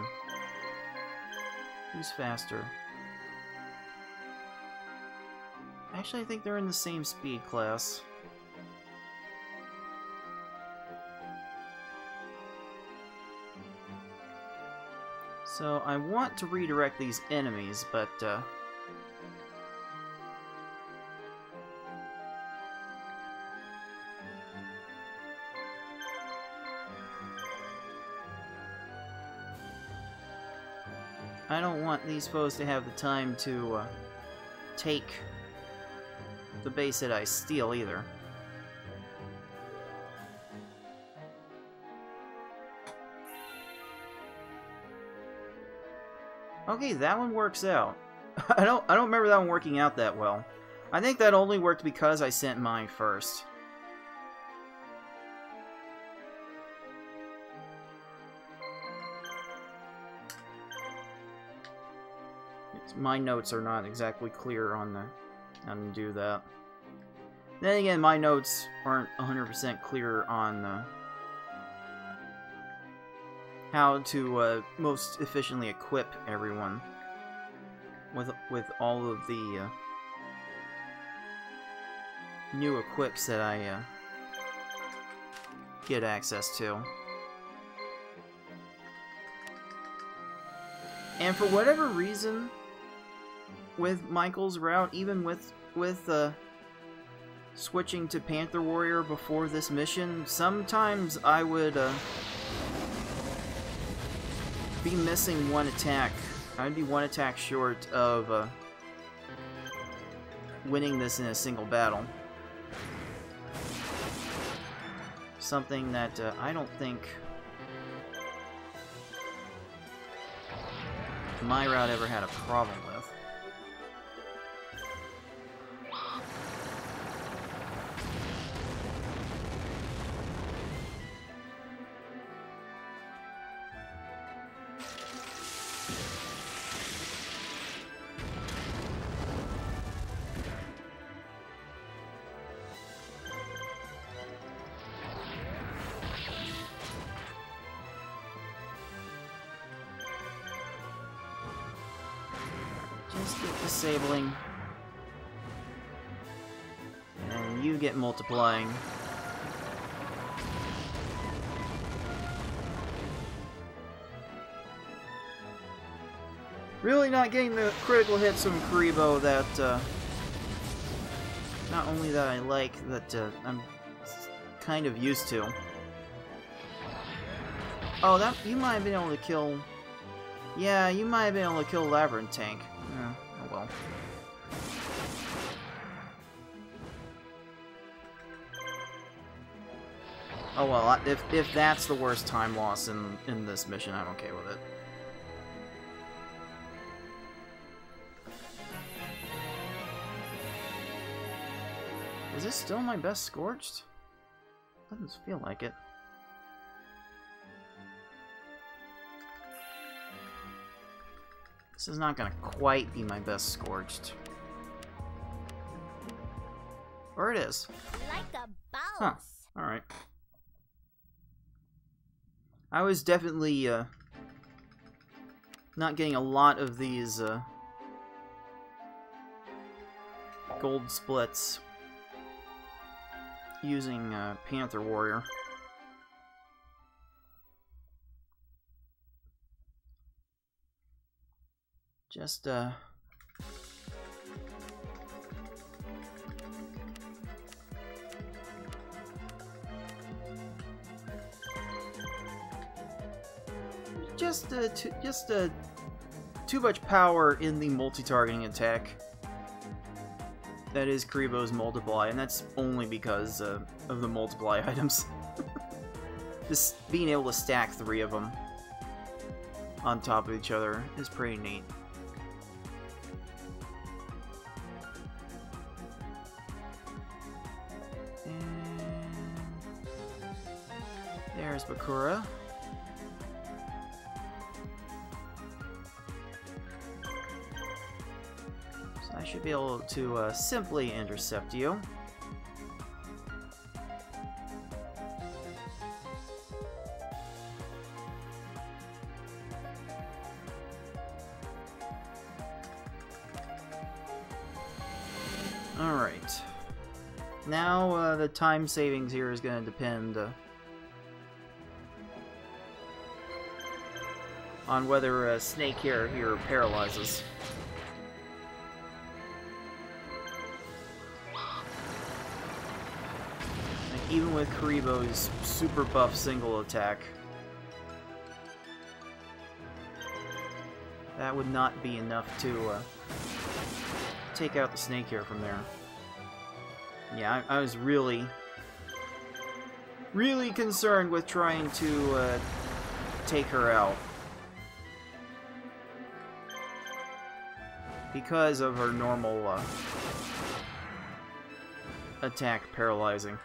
Who's faster? Actually, I think they're in the same speed class. So I want to redirect these enemies, but I don't want these foes to have the time to take the base that I steal either. Okay, that one works out. I don't remember that one working out that well. I think that only worked because I sent mine first. My notes are not exactly clear on the how to do that. Then again, my notes aren't 100% clear on how to most efficiently equip everyone with all of the new equips that I get access to. And for whatever reason, with Michael's route, even with switching to Panther Warrior before this mission, sometimes I would be missing one attack. I'd be one attack short of winning this in a single battle. Something that I don't think my route ever had a problem with. Disabling, and you get multiplying. Really not getting the critical hits from Kuriboh that, not only that I like, that I'm kind of used to. Oh, that you might have been able to kill. Yeah, you might have been able to kill Labyrinth Tank. Well. Oh well, if that's the worst time loss in this mission, I'm okay with it. Is this still my best Scorched? Doesn't feel like it. This is not gonna quite be my best Scorched. Or it is. Like a boss. Huh. Alright. I was definitely not getting a lot of these gold splits using Panther Warrior. Just, too much power in the multi-targeting attack. That is Kuriboh's multiply, and that's only because of the multiply items. Just being able to stack three of them on top of each other is pretty neat. There's Bakura. So I should be able to simply intercept you. Alright. Now, the time savings here is going to depend on whether Snake here paralyzes. And even with Kuriboh's super buff single attack, that would not be enough to take out the Snake here from there. Yeah, I was really concerned with trying to take her out because of her normal attack paralyzing.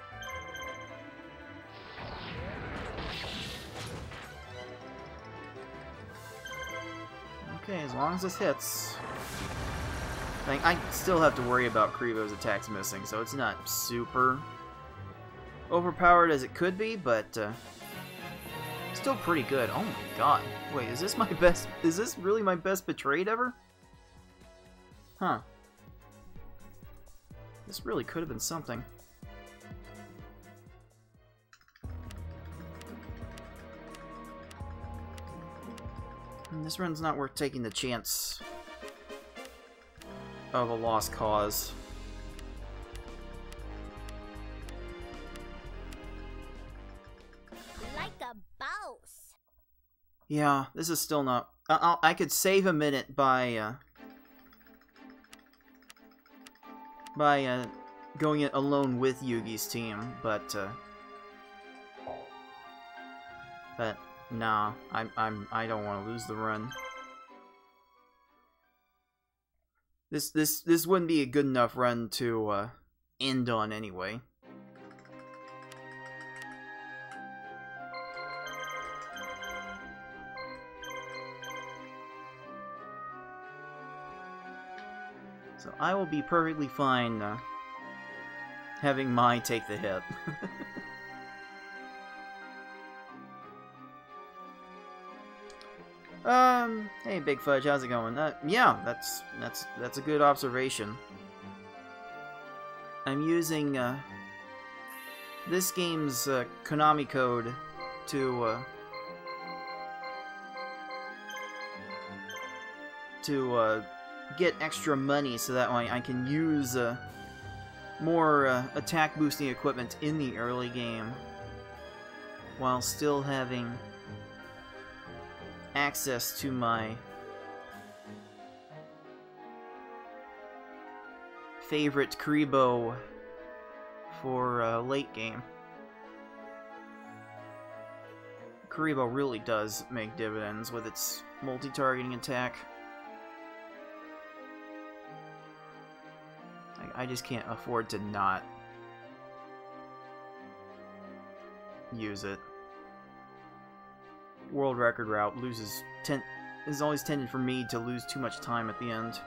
Okay, as long as this hits. I still have to worry about Kuriboh's attacks missing, so it's not super overpowered as it could be, but still pretty good. Oh my god. Wait, is this my best? Is this really my best betrayed ever? Huh. This really could have been something. And this run's not worth taking the chance of a lost cause. Like a boss. Yeah, this is still not. I could save a minute by going it alone with Yugi's team, but nah, I don't want to lose the run. This wouldn't be a good enough run to end on anyway. So I will be perfectly fine having Mai take the hit. Hey Big Fudge, how's it going? Yeah, that's a good observation. I'm using, this game's, Konami code to get extra money so that way I can use, more, attack boosting equipment in the early game while still having access to my favorite Kuriboh for late game. Kuriboh really does make dividends with its multi-targeting attack. I just can't afford to not use it. World record route loses is always tended for me to lose too much time at the end.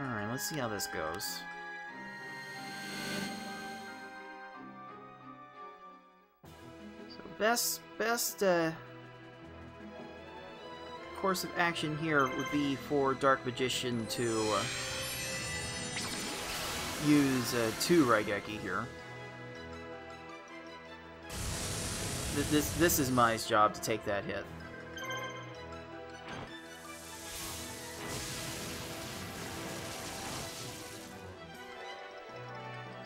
Alright, let's see how this goes. So best course of action here would be for Dark Magician to use two Raigeki here. This is Mai's job to take that hit.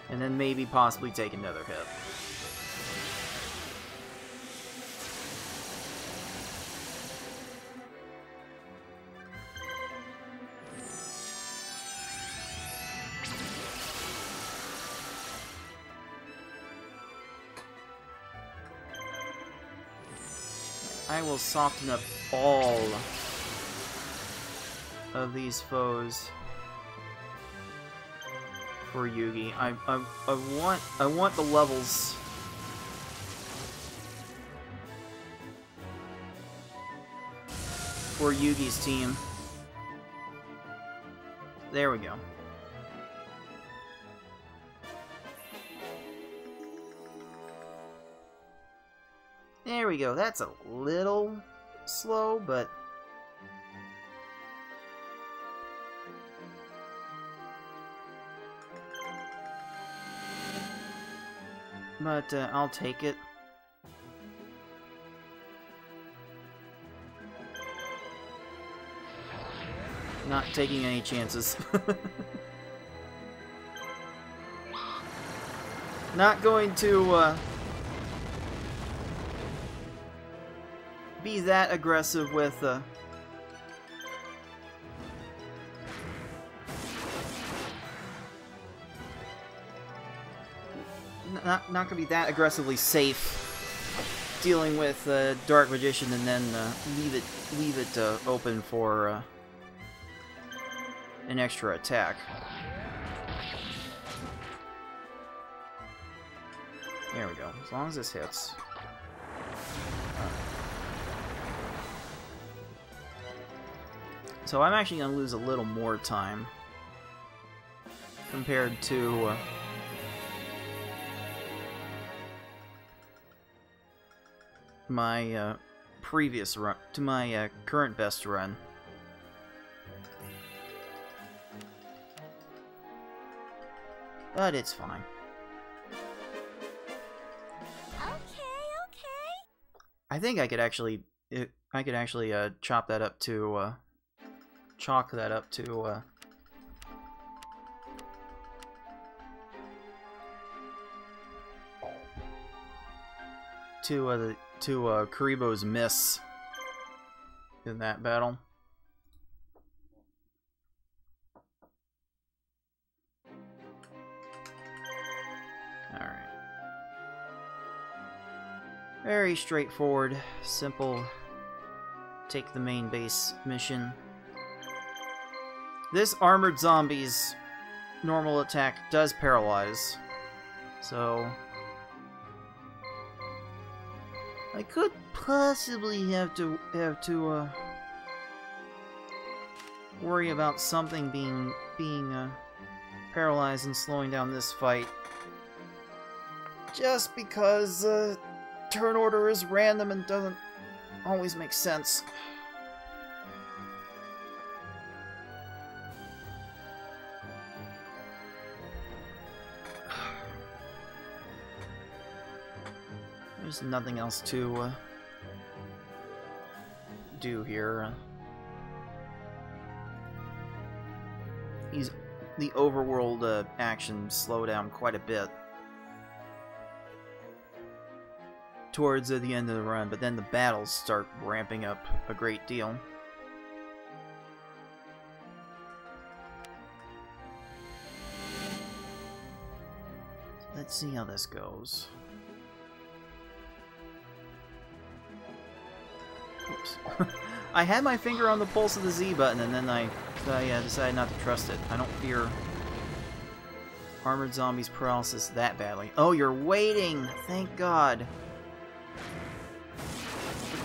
And then maybe possibly take another hit. I will soften up all of these foes for Yugi. I want the levels. For Yugi's team. There we go. There we go. That's a little slow, but... I'll take it. Not taking any chances. Not going to be that aggressive with not gonna be that aggressively safe dealing with Dark Magician, and then leave it open for an extra attack. There we go. As long as this hits. So I'm actually going to lose a little more time compared to... my previous run, to my current best run. But it's fine. Okay. I think I could actually, chop that up to, chalk that up to, to Kuriboh's miss in that battle. Very straightforward, simple, take the main base mission. This armored zombie's normal attack does paralyze, so... I could possibly have to worry about something being paralyzed and slowing down this fight. Just because, turn order is random and doesn't always make sense. There's nothing else to do here. The overworld action slowed down quite a bit towards the end of the run, but then the battles start ramping up a great deal. Let's see how this goes. Oops. I had my finger on the pulse of the Z button, and then I decided not to trust it. I don't fear armored zombies paralysis that badly. Oh, you're waiting! Thank God!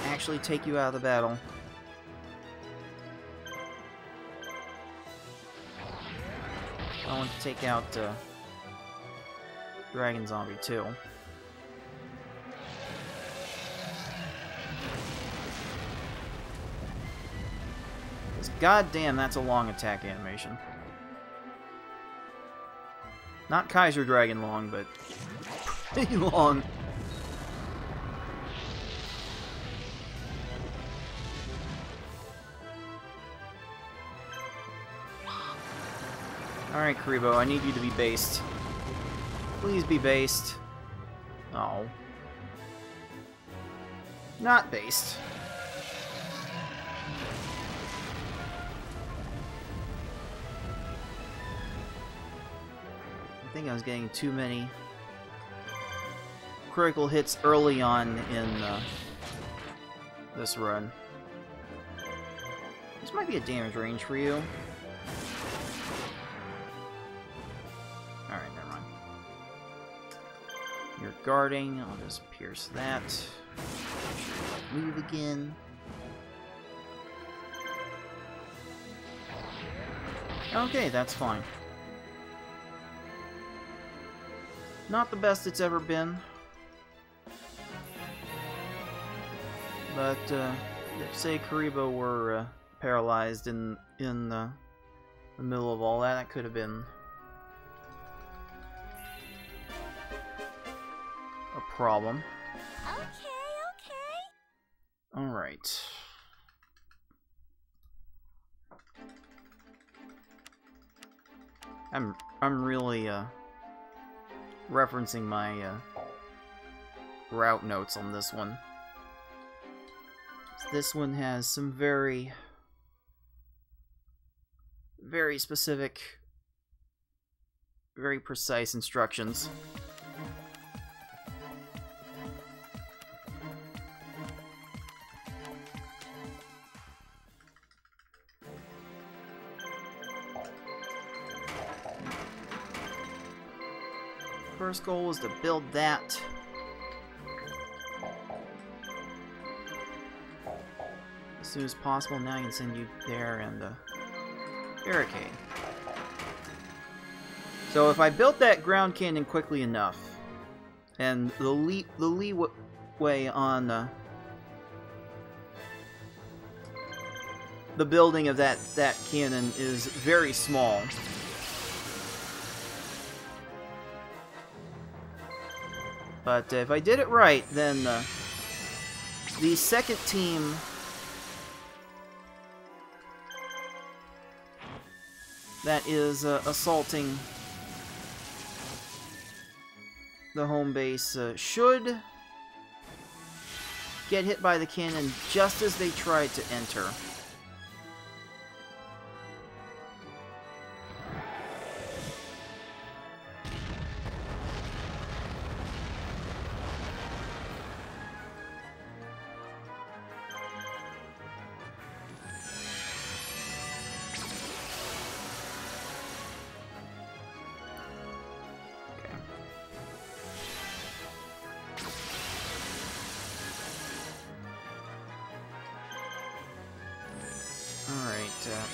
Actually take you out of the battle. I want to take out Dragon Zombie too. Because goddamn, that's a long attack animation. Not Kaiser Dragon long, but pretty long. Alright, Kuriboh, I need you to be based. Please be based. Oh. Not based. I think I was getting too many critical hits early on in this run. This might be a damage range for you. Guarding, I'll just pierce that. Move again. Okay, that's fine. Not the best it's ever been. But if, say, Kuriboh were paralyzed in the middle of all that, that could have been a problem. Okay, okay. All right. I'm really referencing my route notes on this one. This one has some very specific, very precise instructions. First goal is to build that. As soon as possible, now I can send you there and the barricade. So if I built that ground cannon quickly enough, and the leeway on the building of that cannon is very small. But if I did it right, then the second team that is assaulting the home base should get hit by the cannon just as they tried to enter.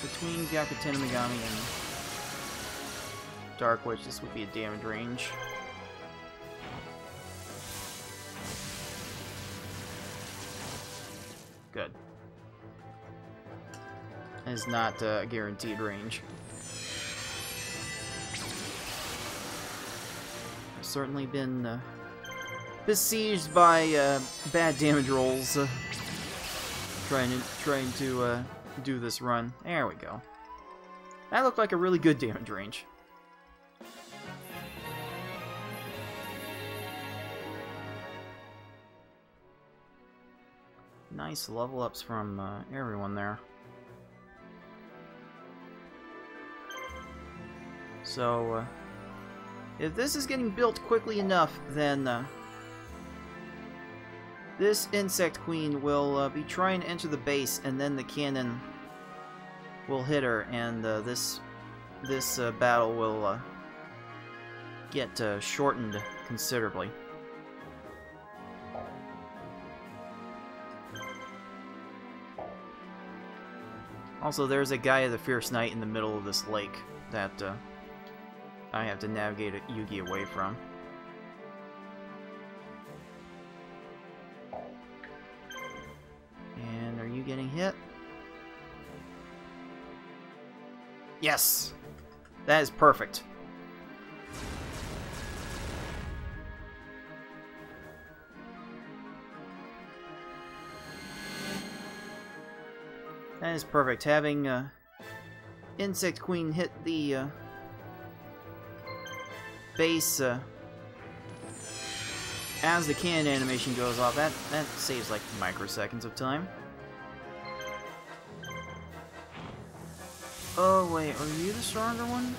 Between Gyakuten Megami and Dark Witch, this would be a damage range. Good. That is not a guaranteed range. I've certainly been besieged by bad damage rolls trying to do this run. There we go. That looked like a really good damage range. Nice level ups from everyone there. So, if this is getting built quickly enough, then this Insect Queen will be trying to enter the base, and then the cannon will hit her, and this battle will get shortened considerably. Also, there's a guy of the Fierce Knight in the middle of this lake that I have to navigate a Yugi away from. Getting hit. Yes! That is perfect. That is perfect. Having Insect Queen hit the base as the cannon animation goes off, that saves like microseconds of time. Oh wait, are you the stronger one?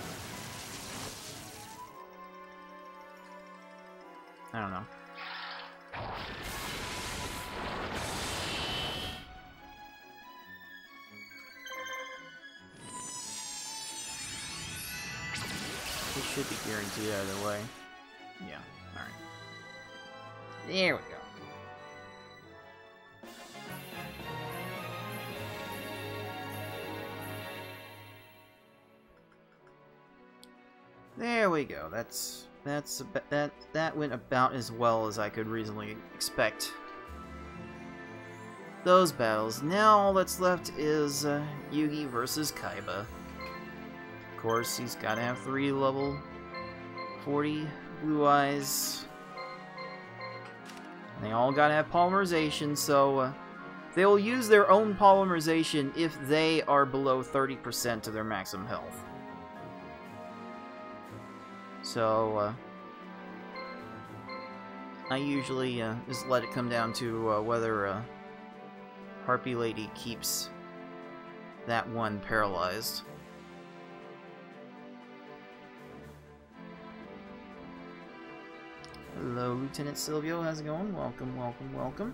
I don't know. This should be guaranteed either way. Yeah, alright. There we go. There we go. That went about as well as I could reasonably expect. those battles. Now all that's left is Yugi versus Kaiba. Of course, he's gotta have 3 level 40 blue eyes. They all gotta have polymerization, so they will use their own polymerization if they are below 30% of their maximum health. So I usually just let it come down to whether Harpy Lady keeps that one paralyzed. Hello, Lieutenant Silvio. How's it going? Welcome, welcome, welcome.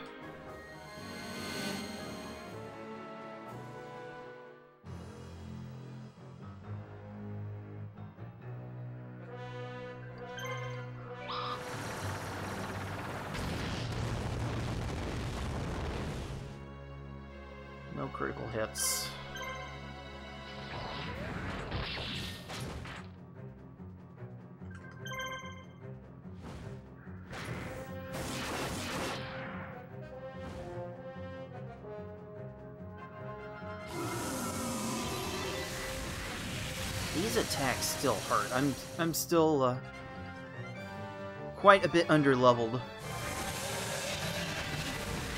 No critical hits. These attacks still hurt. I'm still quite a bit under-leveled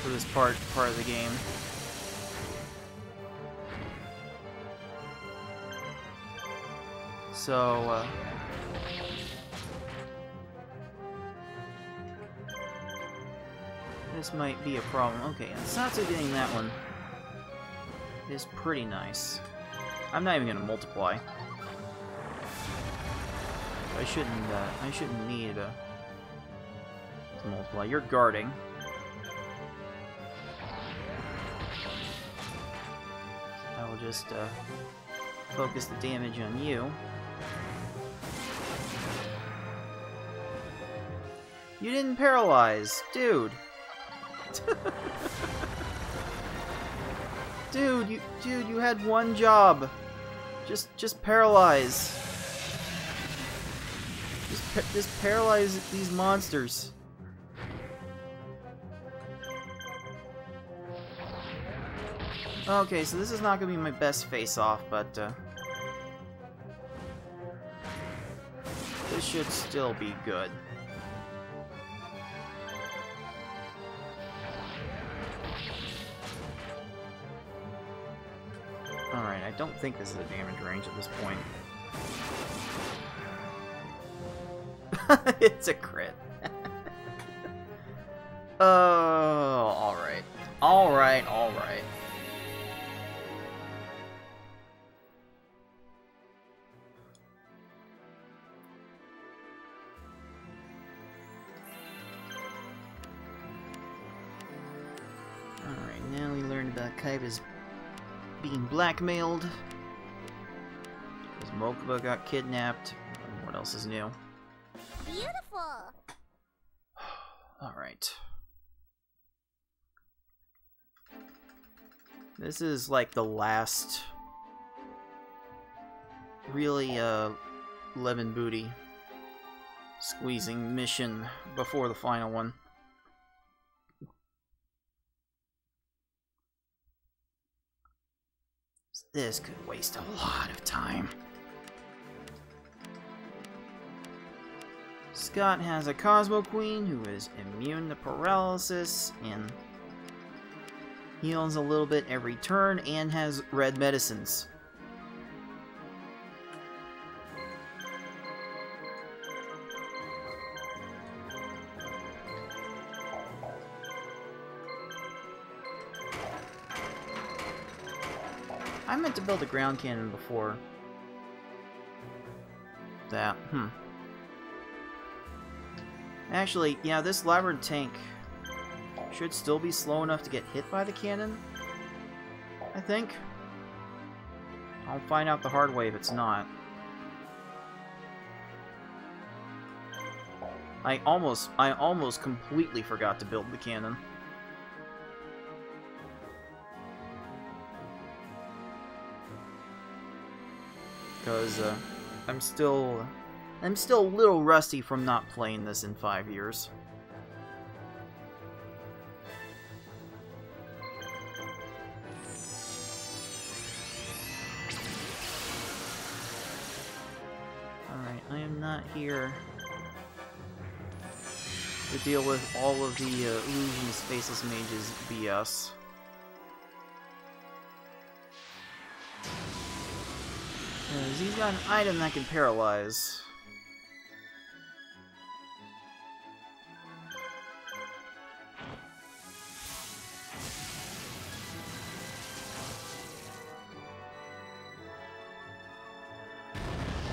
for this part of the game. So, this might be a problem. Okay, Ansatsu getting that one is pretty nice. I'm not even gonna multiply. I shouldn't need to multiply. You're guarding. I will just focus the damage on you. You didn't paralyze, dude. dude, you had one job. Just paralyze. Just paralyze these monsters. Okay, so this is not gonna be my best face-off, but this should still be good. Alright, I don't think this is a damage range at this point. It's a crit. Oh, alright. Alright, alright. Alright, now we learned about Kaiba's being blackmailed. Because Mokuba got kidnapped. What else is new? Beautiful. All right. This is like the last really lemon booty squeezing mission before the final one. This could waste a lot of time. Scott has a Cosmo Queen who is immune to paralysis and heals a little bit every turn and has red medicines. I meant to build a ground cannon before that. Actually, yeah, this Labyrinth Tank should still be slow enough to get hit by the cannon, I think. I'll find out the hard way if it's not. I almost completely forgot to build the cannon. because I'm still a little rusty from not playing this in 5 years. Alright, I am not here to deal with all of the illusions, faceless mages BS. He's got an item that can paralyze.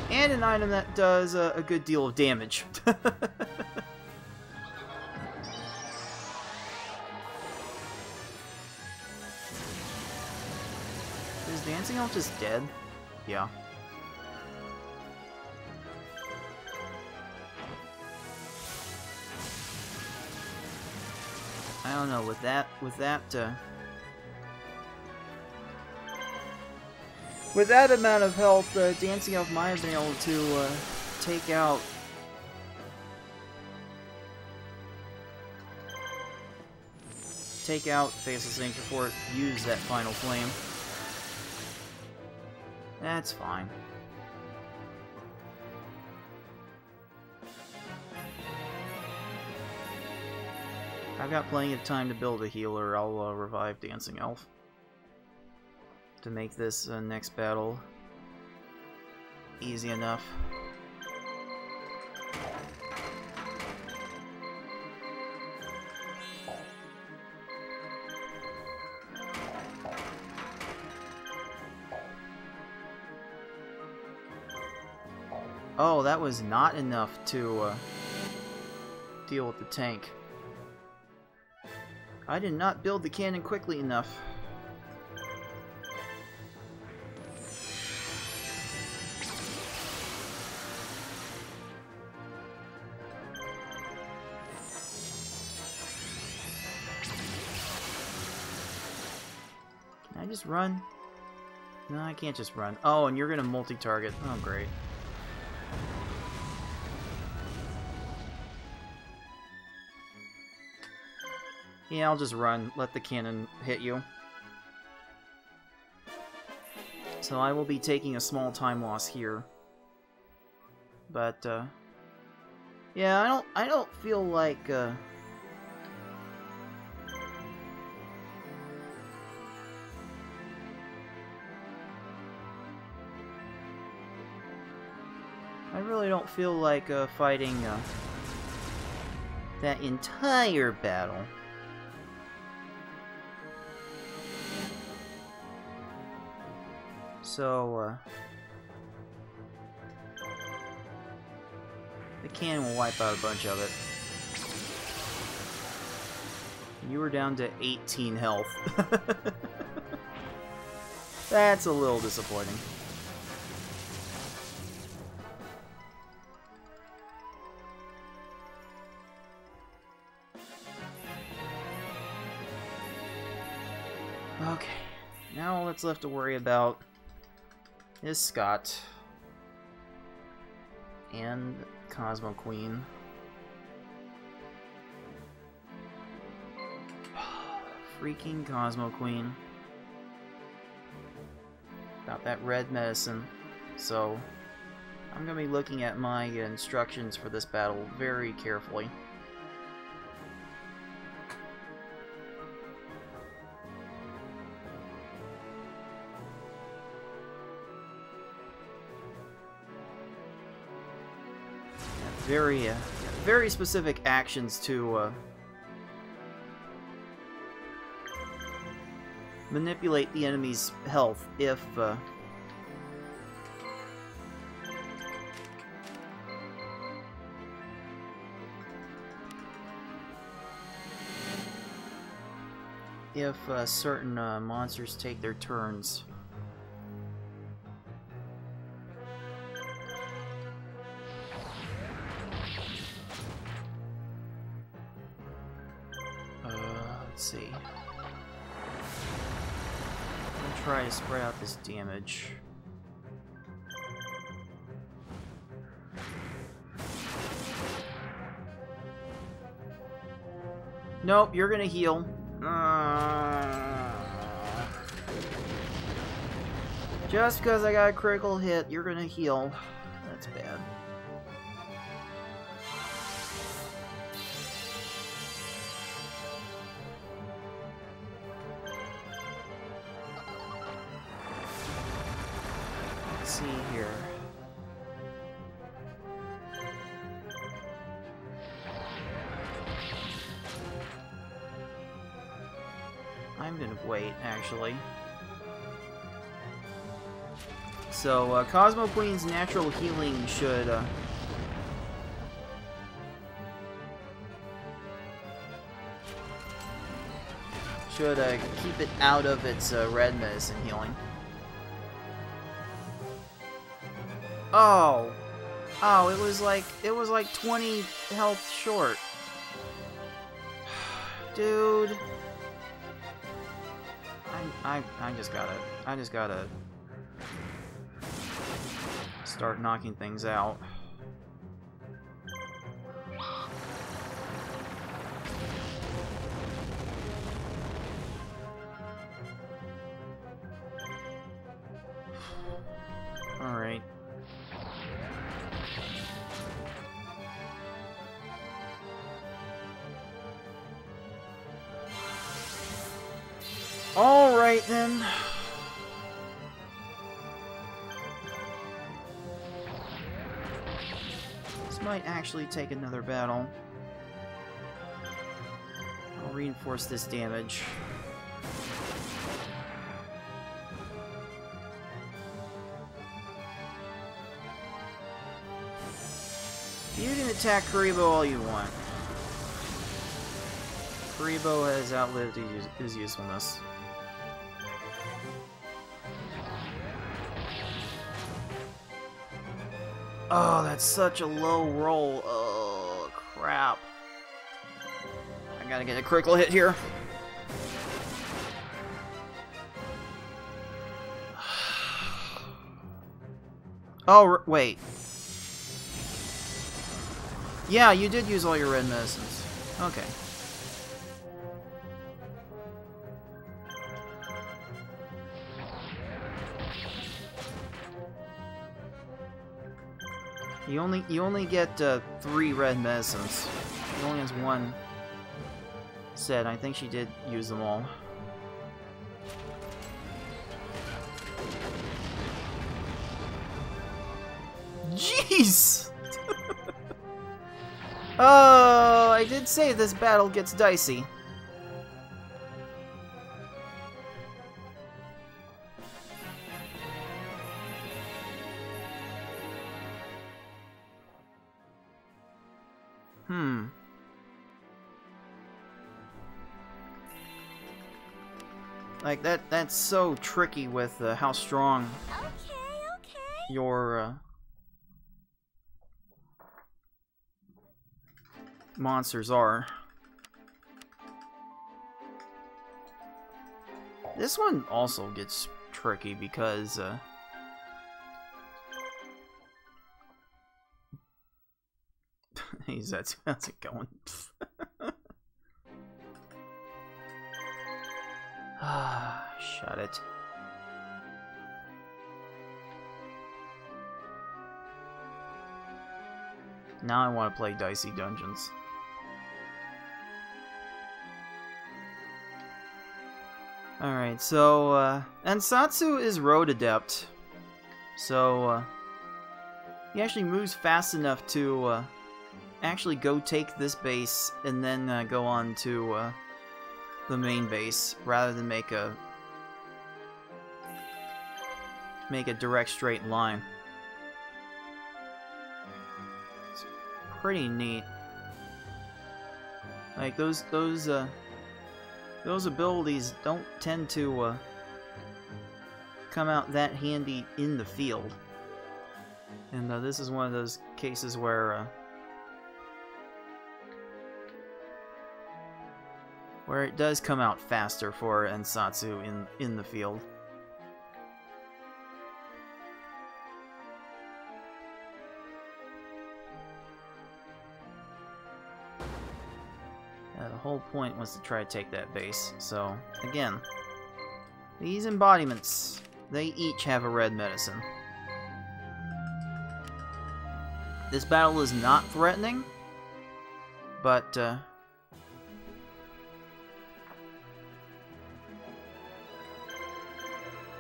And an item that does a good deal of damage. Is Dancing Elf just dead? Yeah. I don't know, with that amount of health, Dancing Elf might have been able to take out Faceless Ink before it used that final flame. That's fine. I've got plenty of time to build a healer. I'll revive Dancing Elf to make this next battle easy enough. Oh, that was not enough to deal with the tank. I did not build the cannon quickly enough. Can I just run? No, I can't just run. Oh, and you're gonna multi-target. Oh, great. Yeah, I'll just run. Let the cannon hit you. So I will be taking a small time loss here. But yeah, I don't feel like I really don't feel like fighting that entire battle. So, the cannon will wipe out a bunch of it. You were down to 18 health. That's a little disappointing. Okay, now all that's left to worry about is Scott and Cosmo Queen. Freaking Cosmo Queen. Got that red medicine, so I'm gonna be looking at my instructions for this battle very carefully. Very specific actions to manipulate the enemy's health if certain monsters take their turns. Try to spread out this damage. Nope, you're gonna heal. Just because I got a critical hit, you're gonna heal. That's bad. Let's see here. I'm gonna wait, actually. So, Cosmo Queen's natural healing should, keep it out of its, red medicine healing. Oh! Oh, it was like 20 health short. Dude. I just gotta start knocking things out. All right. All right then. Might actually take another battle. I'll reinforce this damage. You can attack Kuriboh all you want. Kuriboh has outlived his usefulness. Oh, that's such a low roll. Oh, crap. I gotta get a critical hit here. Oh, wait. Yeah, you did use all your red medicines. Okay. You only get 3 red medicines. She only has 1 set. I think she did use them all. Jeez! Oh, I did say this battle gets dicey. Like that's so tricky with how strong your monsters are. This one also gets tricky because he's how's it going? Shut it. Now I want to play Dicey Dungeons. Alright, so, Ansatsu is Road Adept. So, he actually moves fast enough to, actually go take this base and then, go on to, the main base, rather than make a direct straight line. It's pretty neat. Like those abilities don't tend to come out that handy in the field, and this is one of those cases where it does come out faster for Ansatsu in the field. The whole point was to try to take that base. So, again, these embodiments, they each have a red medicine. This battle is not threatening, but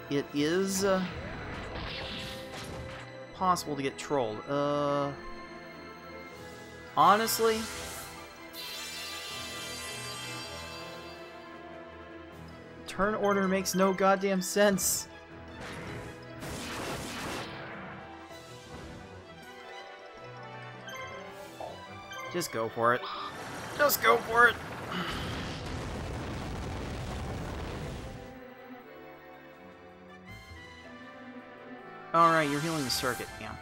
it is possible to get trolled. Honestly, turn order makes no goddamn sense. Just go for it. Just go for it! Alright, you're healing the circuit, yeah.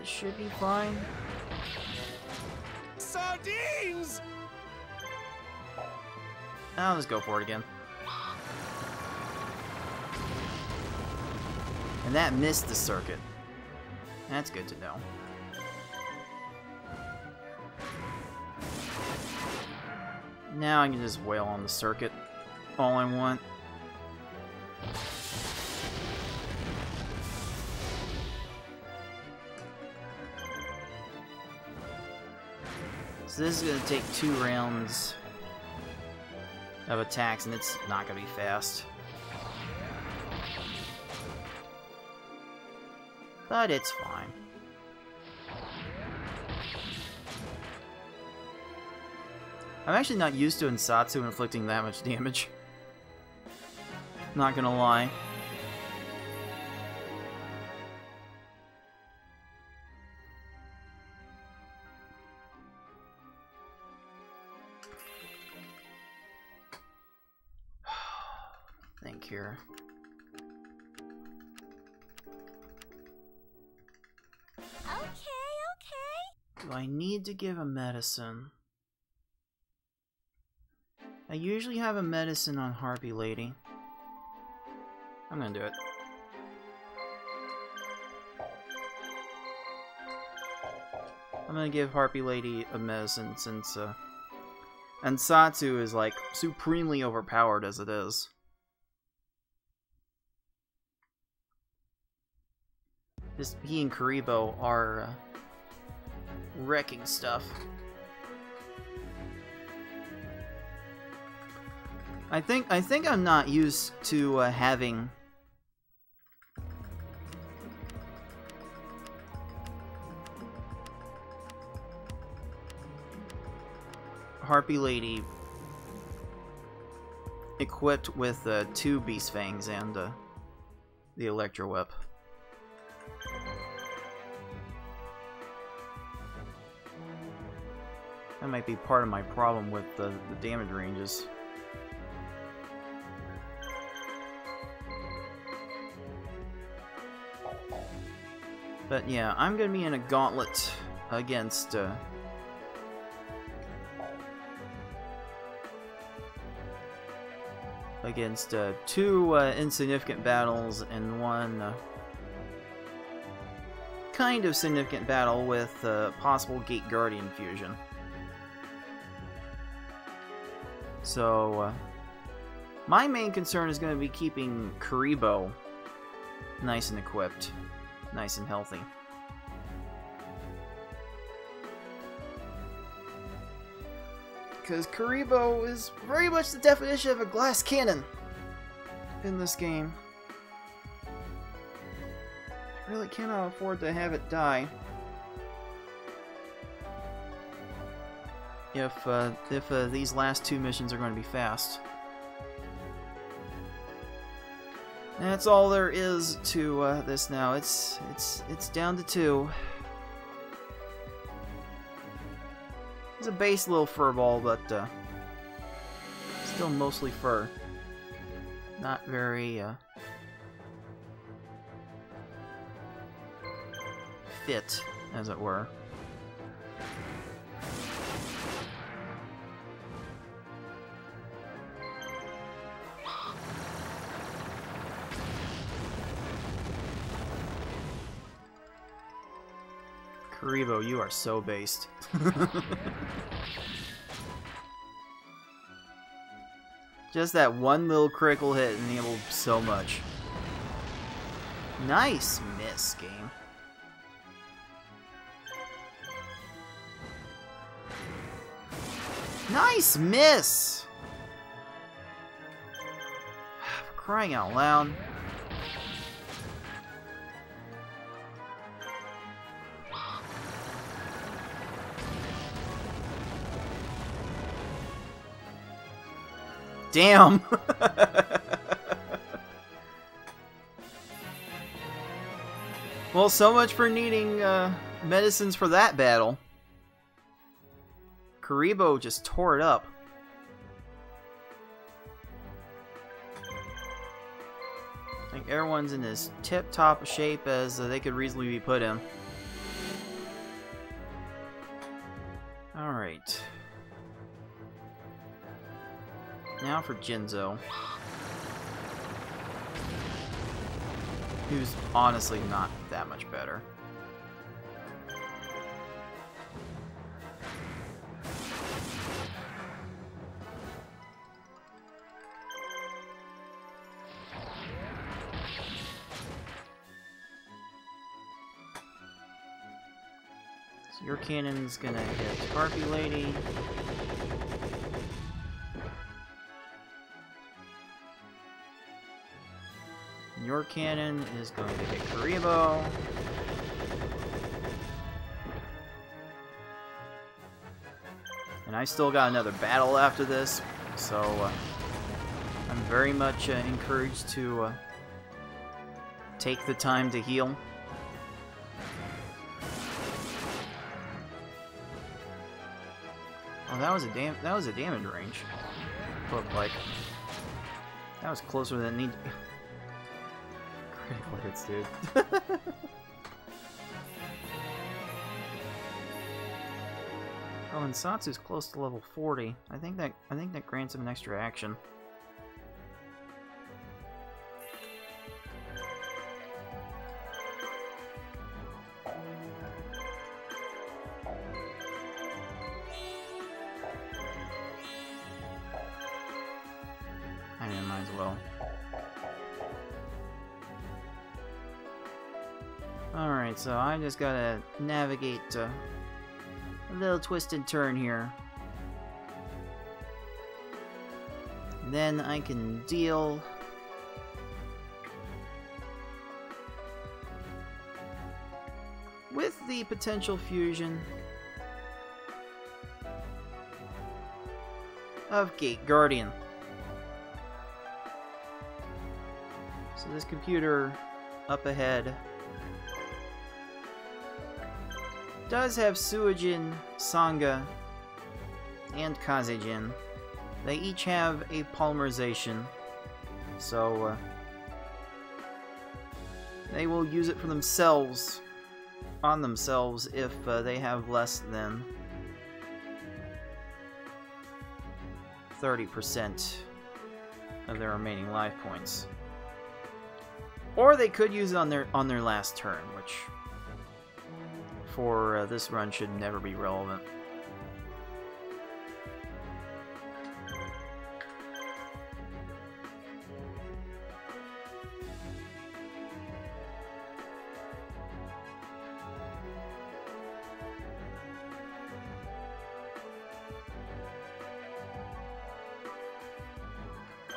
This should be fine. Sardines! I'll just go for it again. And that missed the circuit. That's good to know. Now I can just wail on the circuit all I want. So this is going to take 2 rounds of attacks, and it's not going to be fast. But it's fine. I'm actually not used to Ansatsu inflicting that much damage. Not gonna lie. Think here. Do I need to give a medicine? I usually have a medicine on Harpy Lady. I'm gonna do it. I'm gonna give Harpy Lady a medicine since Ansatsu is like supremely overpowered as it is. This, he and Kuriboh are wrecking stuff. I think I'm not used to having Harpy Lady equipped with 2 Beast Fangs and the Electro Whip. That might be part of my problem with the damage ranges. But yeah, I'm gonna be in a gauntlet against two insignificant battles and one kind of significant battle with possible Gate Guardian fusion. So, my main concern is going to be keeping Kuriboh nice and equipped, nice and healthy. Because Kuriboh is very much the definition of a glass cannon in this game. I really cannot afford to have it die. If these last 2 missions are going to be fast. And that's all there is to this now. It's down to 2. It's a base little fur ball, but still mostly fur. Not very fit, as it were. Kuriboh, you are so based. Just that one little critical hit enabled so much. Nice miss, game. Nice miss! I'm crying out loud. Damn! Well, so much for needing medicines for that battle. Kuriboh just tore it up. I think everyone's in as tip-top shape as they could reasonably be put in. Alright. Now for Jinzo. Who's honestly not that much better. So your cannon's gonna hit Harpy Lady. Your cannon is going to hit Kuriboh. And I still got another battle after this, so I'm very much encouraged to take the time to heal. Oh, that was a damage range. Looked like that was closer than it needed. Critical hits, dude. Oh, and Ansatsu's close to level 40. I think that grants him an extra action. I mean, might as well. Alright, so I just gotta navigate a little twist and turn here. Then I can deal. With the potential fusion of Gate Guardian. So this computer up ahead does have Suijin, Sangha, and Kazejin. They each have a polymerization, so they will use it for themselves, on themselves, if they have less than 30% of their remaining life points. Or they could use it on their last turn, which for this run should never be relevant.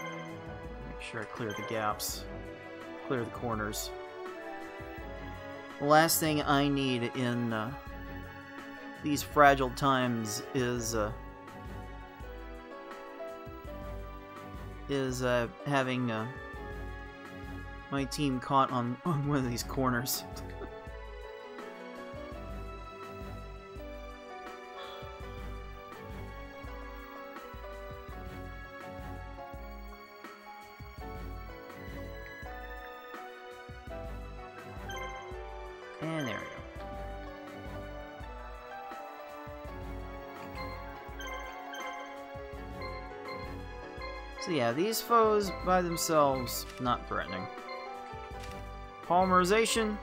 Make sure I clear the gaps, clear the corners. The last thing I need in these fragile times is having my team caught on one of these corners. Yeah, these foes by themselves, not threatening. Polymerization.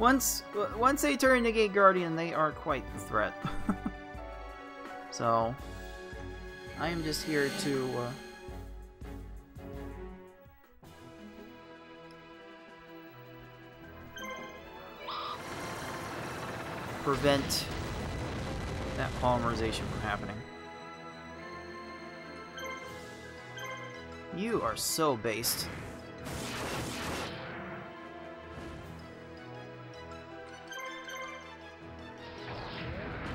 Once they turn the Gate Guardian, they are quite the threat. So, I am just here to prevent that polymerization from happening. You are so based.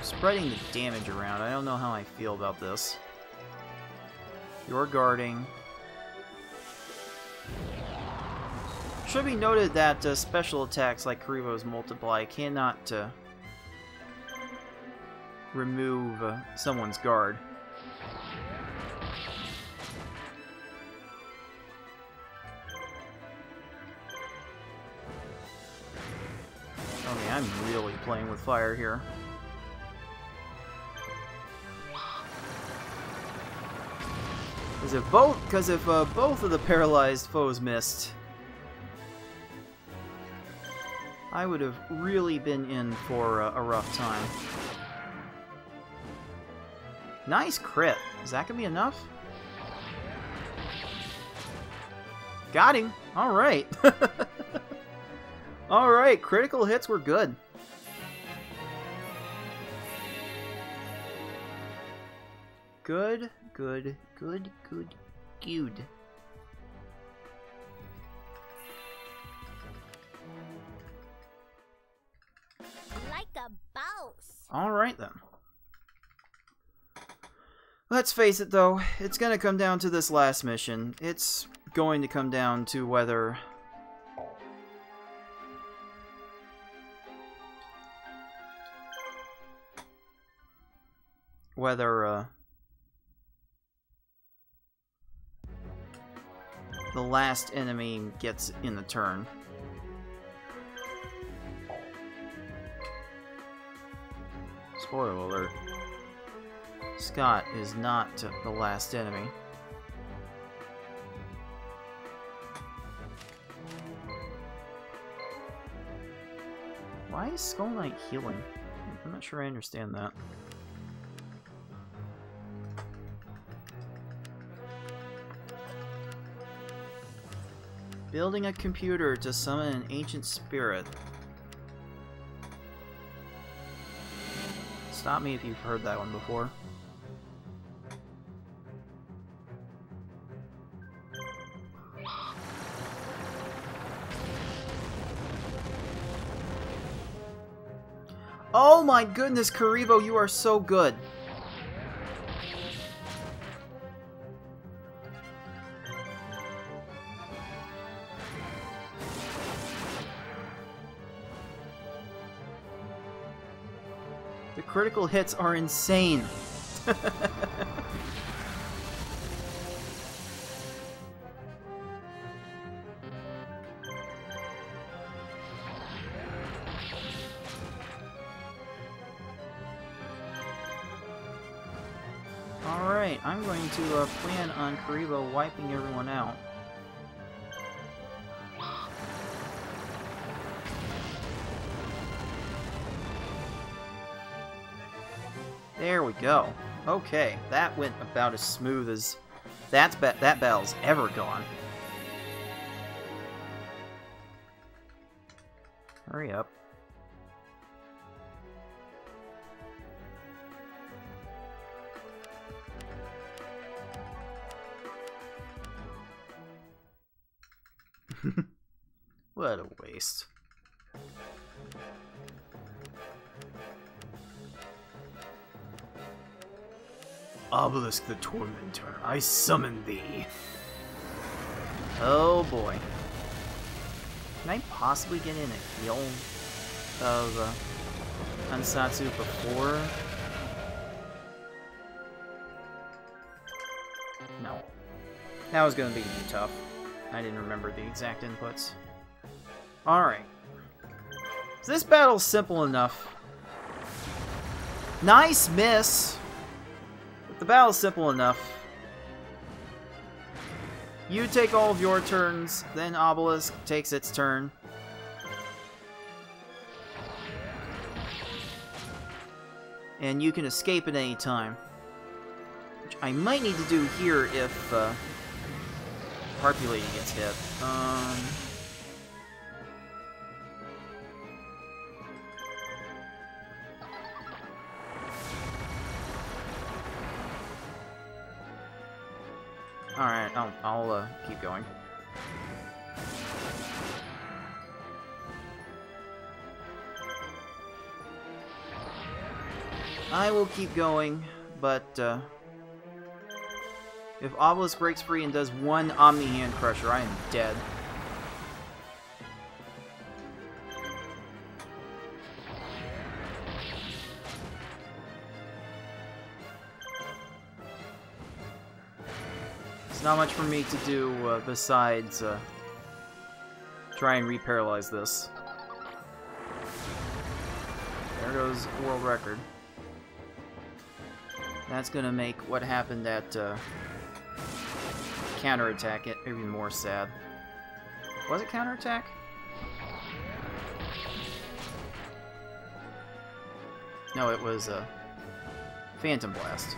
Spreading the damage around. I don't know how I feel about this. You're guarding. Should be noted that special attacks like Kuriboh's Multiply cannot remove someone's guard. Okay, I'm really playing with fire here. Because if both of the paralyzed foes missed, I would have really been in for a rough time. Nice crit. Is that gonna be enough? Got him. All right. All right. Critical hits were good. Good. Good, good, good, good. Like a boss. All right then. Let's face it though, it's going to come down to this last mission. It's going to come down to whether the last enemy gets in the turn. Spoiler alert. Scott is not the last enemy. Why is Skull Knight healing? I'm not sure I understand that. Building a computer to summon an ancient spirit. Stop me if you've heard that one before. Oh my goodness, Kuriboh, you are so good. Critical hits are insane. All right, I'm going to plan on Kuriboh wiping everyone out. There we go. Okay, that went about as smooth as that battle's ever gone. Hurry up. What a waste. Obelisk the Tormentor, I summon thee. Oh boy. Can I possibly get in a heal of Ansatsu before? No. That was going to be tough. I didn't remember the exact inputs. Alright. So this battle's simple enough. Nice miss! The battle's simple enough. You take all of your turns, then Obelisk takes its turn. and you can escape at any time. Which I might need to do here if Harpy Lady gets hit. Alright, I'll keep going. I will keep going, but if Obelisk breaks free and does one Omni Hand Crusher, I am dead. There's not much for me to do besides try and reparalyze this. There goes world record. That's gonna make what happened at counterattack it even more sad. Was it counterattack? No, it was Phantom Blast.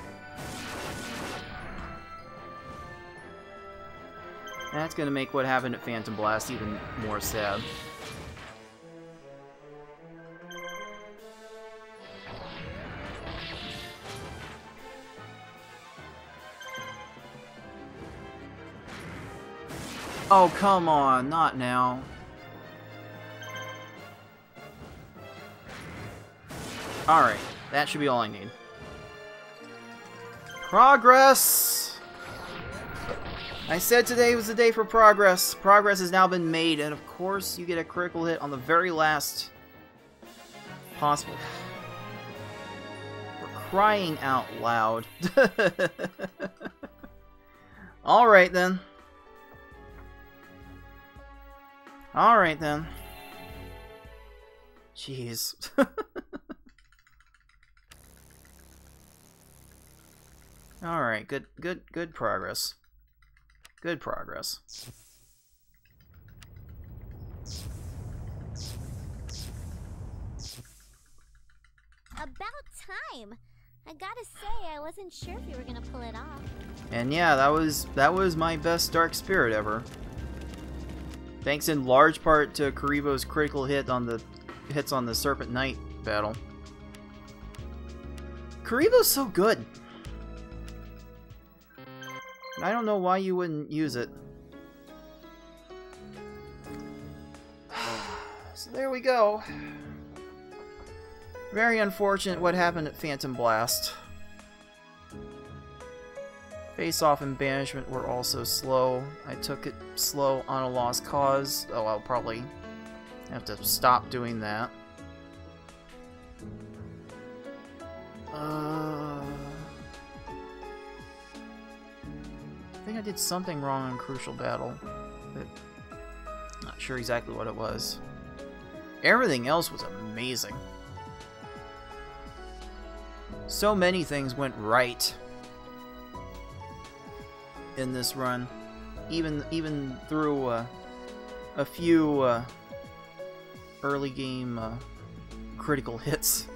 That's gonna make what happened at Phantom Blast even more sad. Oh, come on, not now. Alright, that should be all I need. Progress! I said today was the day for progress. Progress has now been made, and of course you get a critical hit on the very last possible. We're crying out loud. Alright then. Alright then. Jeez. Alright, good progress. Good progress. About time. I gotta say, I wasn't sure if you were gonna pull it off. And yeah, that was my best Dark Spirit ever. Thanks in large part to Kuriboh's critical hits on the Serpent Knight battle. Kuriboh's so good. I don't know why you wouldn't use it. So there we go. Very unfortunate what happened at Phantom Blast. Face-off and banishment were also slow. I took it slow on a lost cause. Oh, I'll probably have to stop doing that. I think I did something wrong on Crucial Battle, but not sure exactly what it was. Everything else was amazing. So many things went right in this run, even through a few early game critical hits.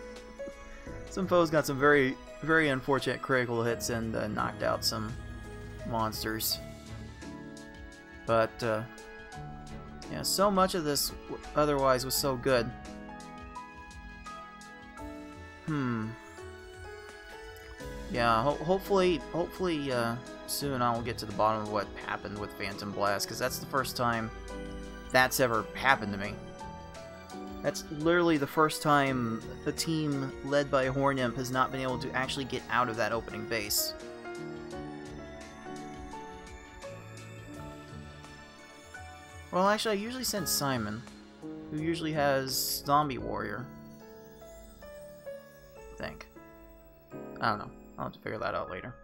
Some foes got some very, very unfortunate critical hits and knocked out some monsters. But yeah, so much of this otherwise was so good. Yeah, hopefully. Soon I'll get to the bottom of what happened with Phantom Blast, because that's the first time that's ever happened to me. That's literally the first time a team led by Horn Imp has not been able to actually get out of that opening base. Well, actually, I usually send Simon, who usually has Zombie Warrior. I think. I don't know. I'll have to figure that out later.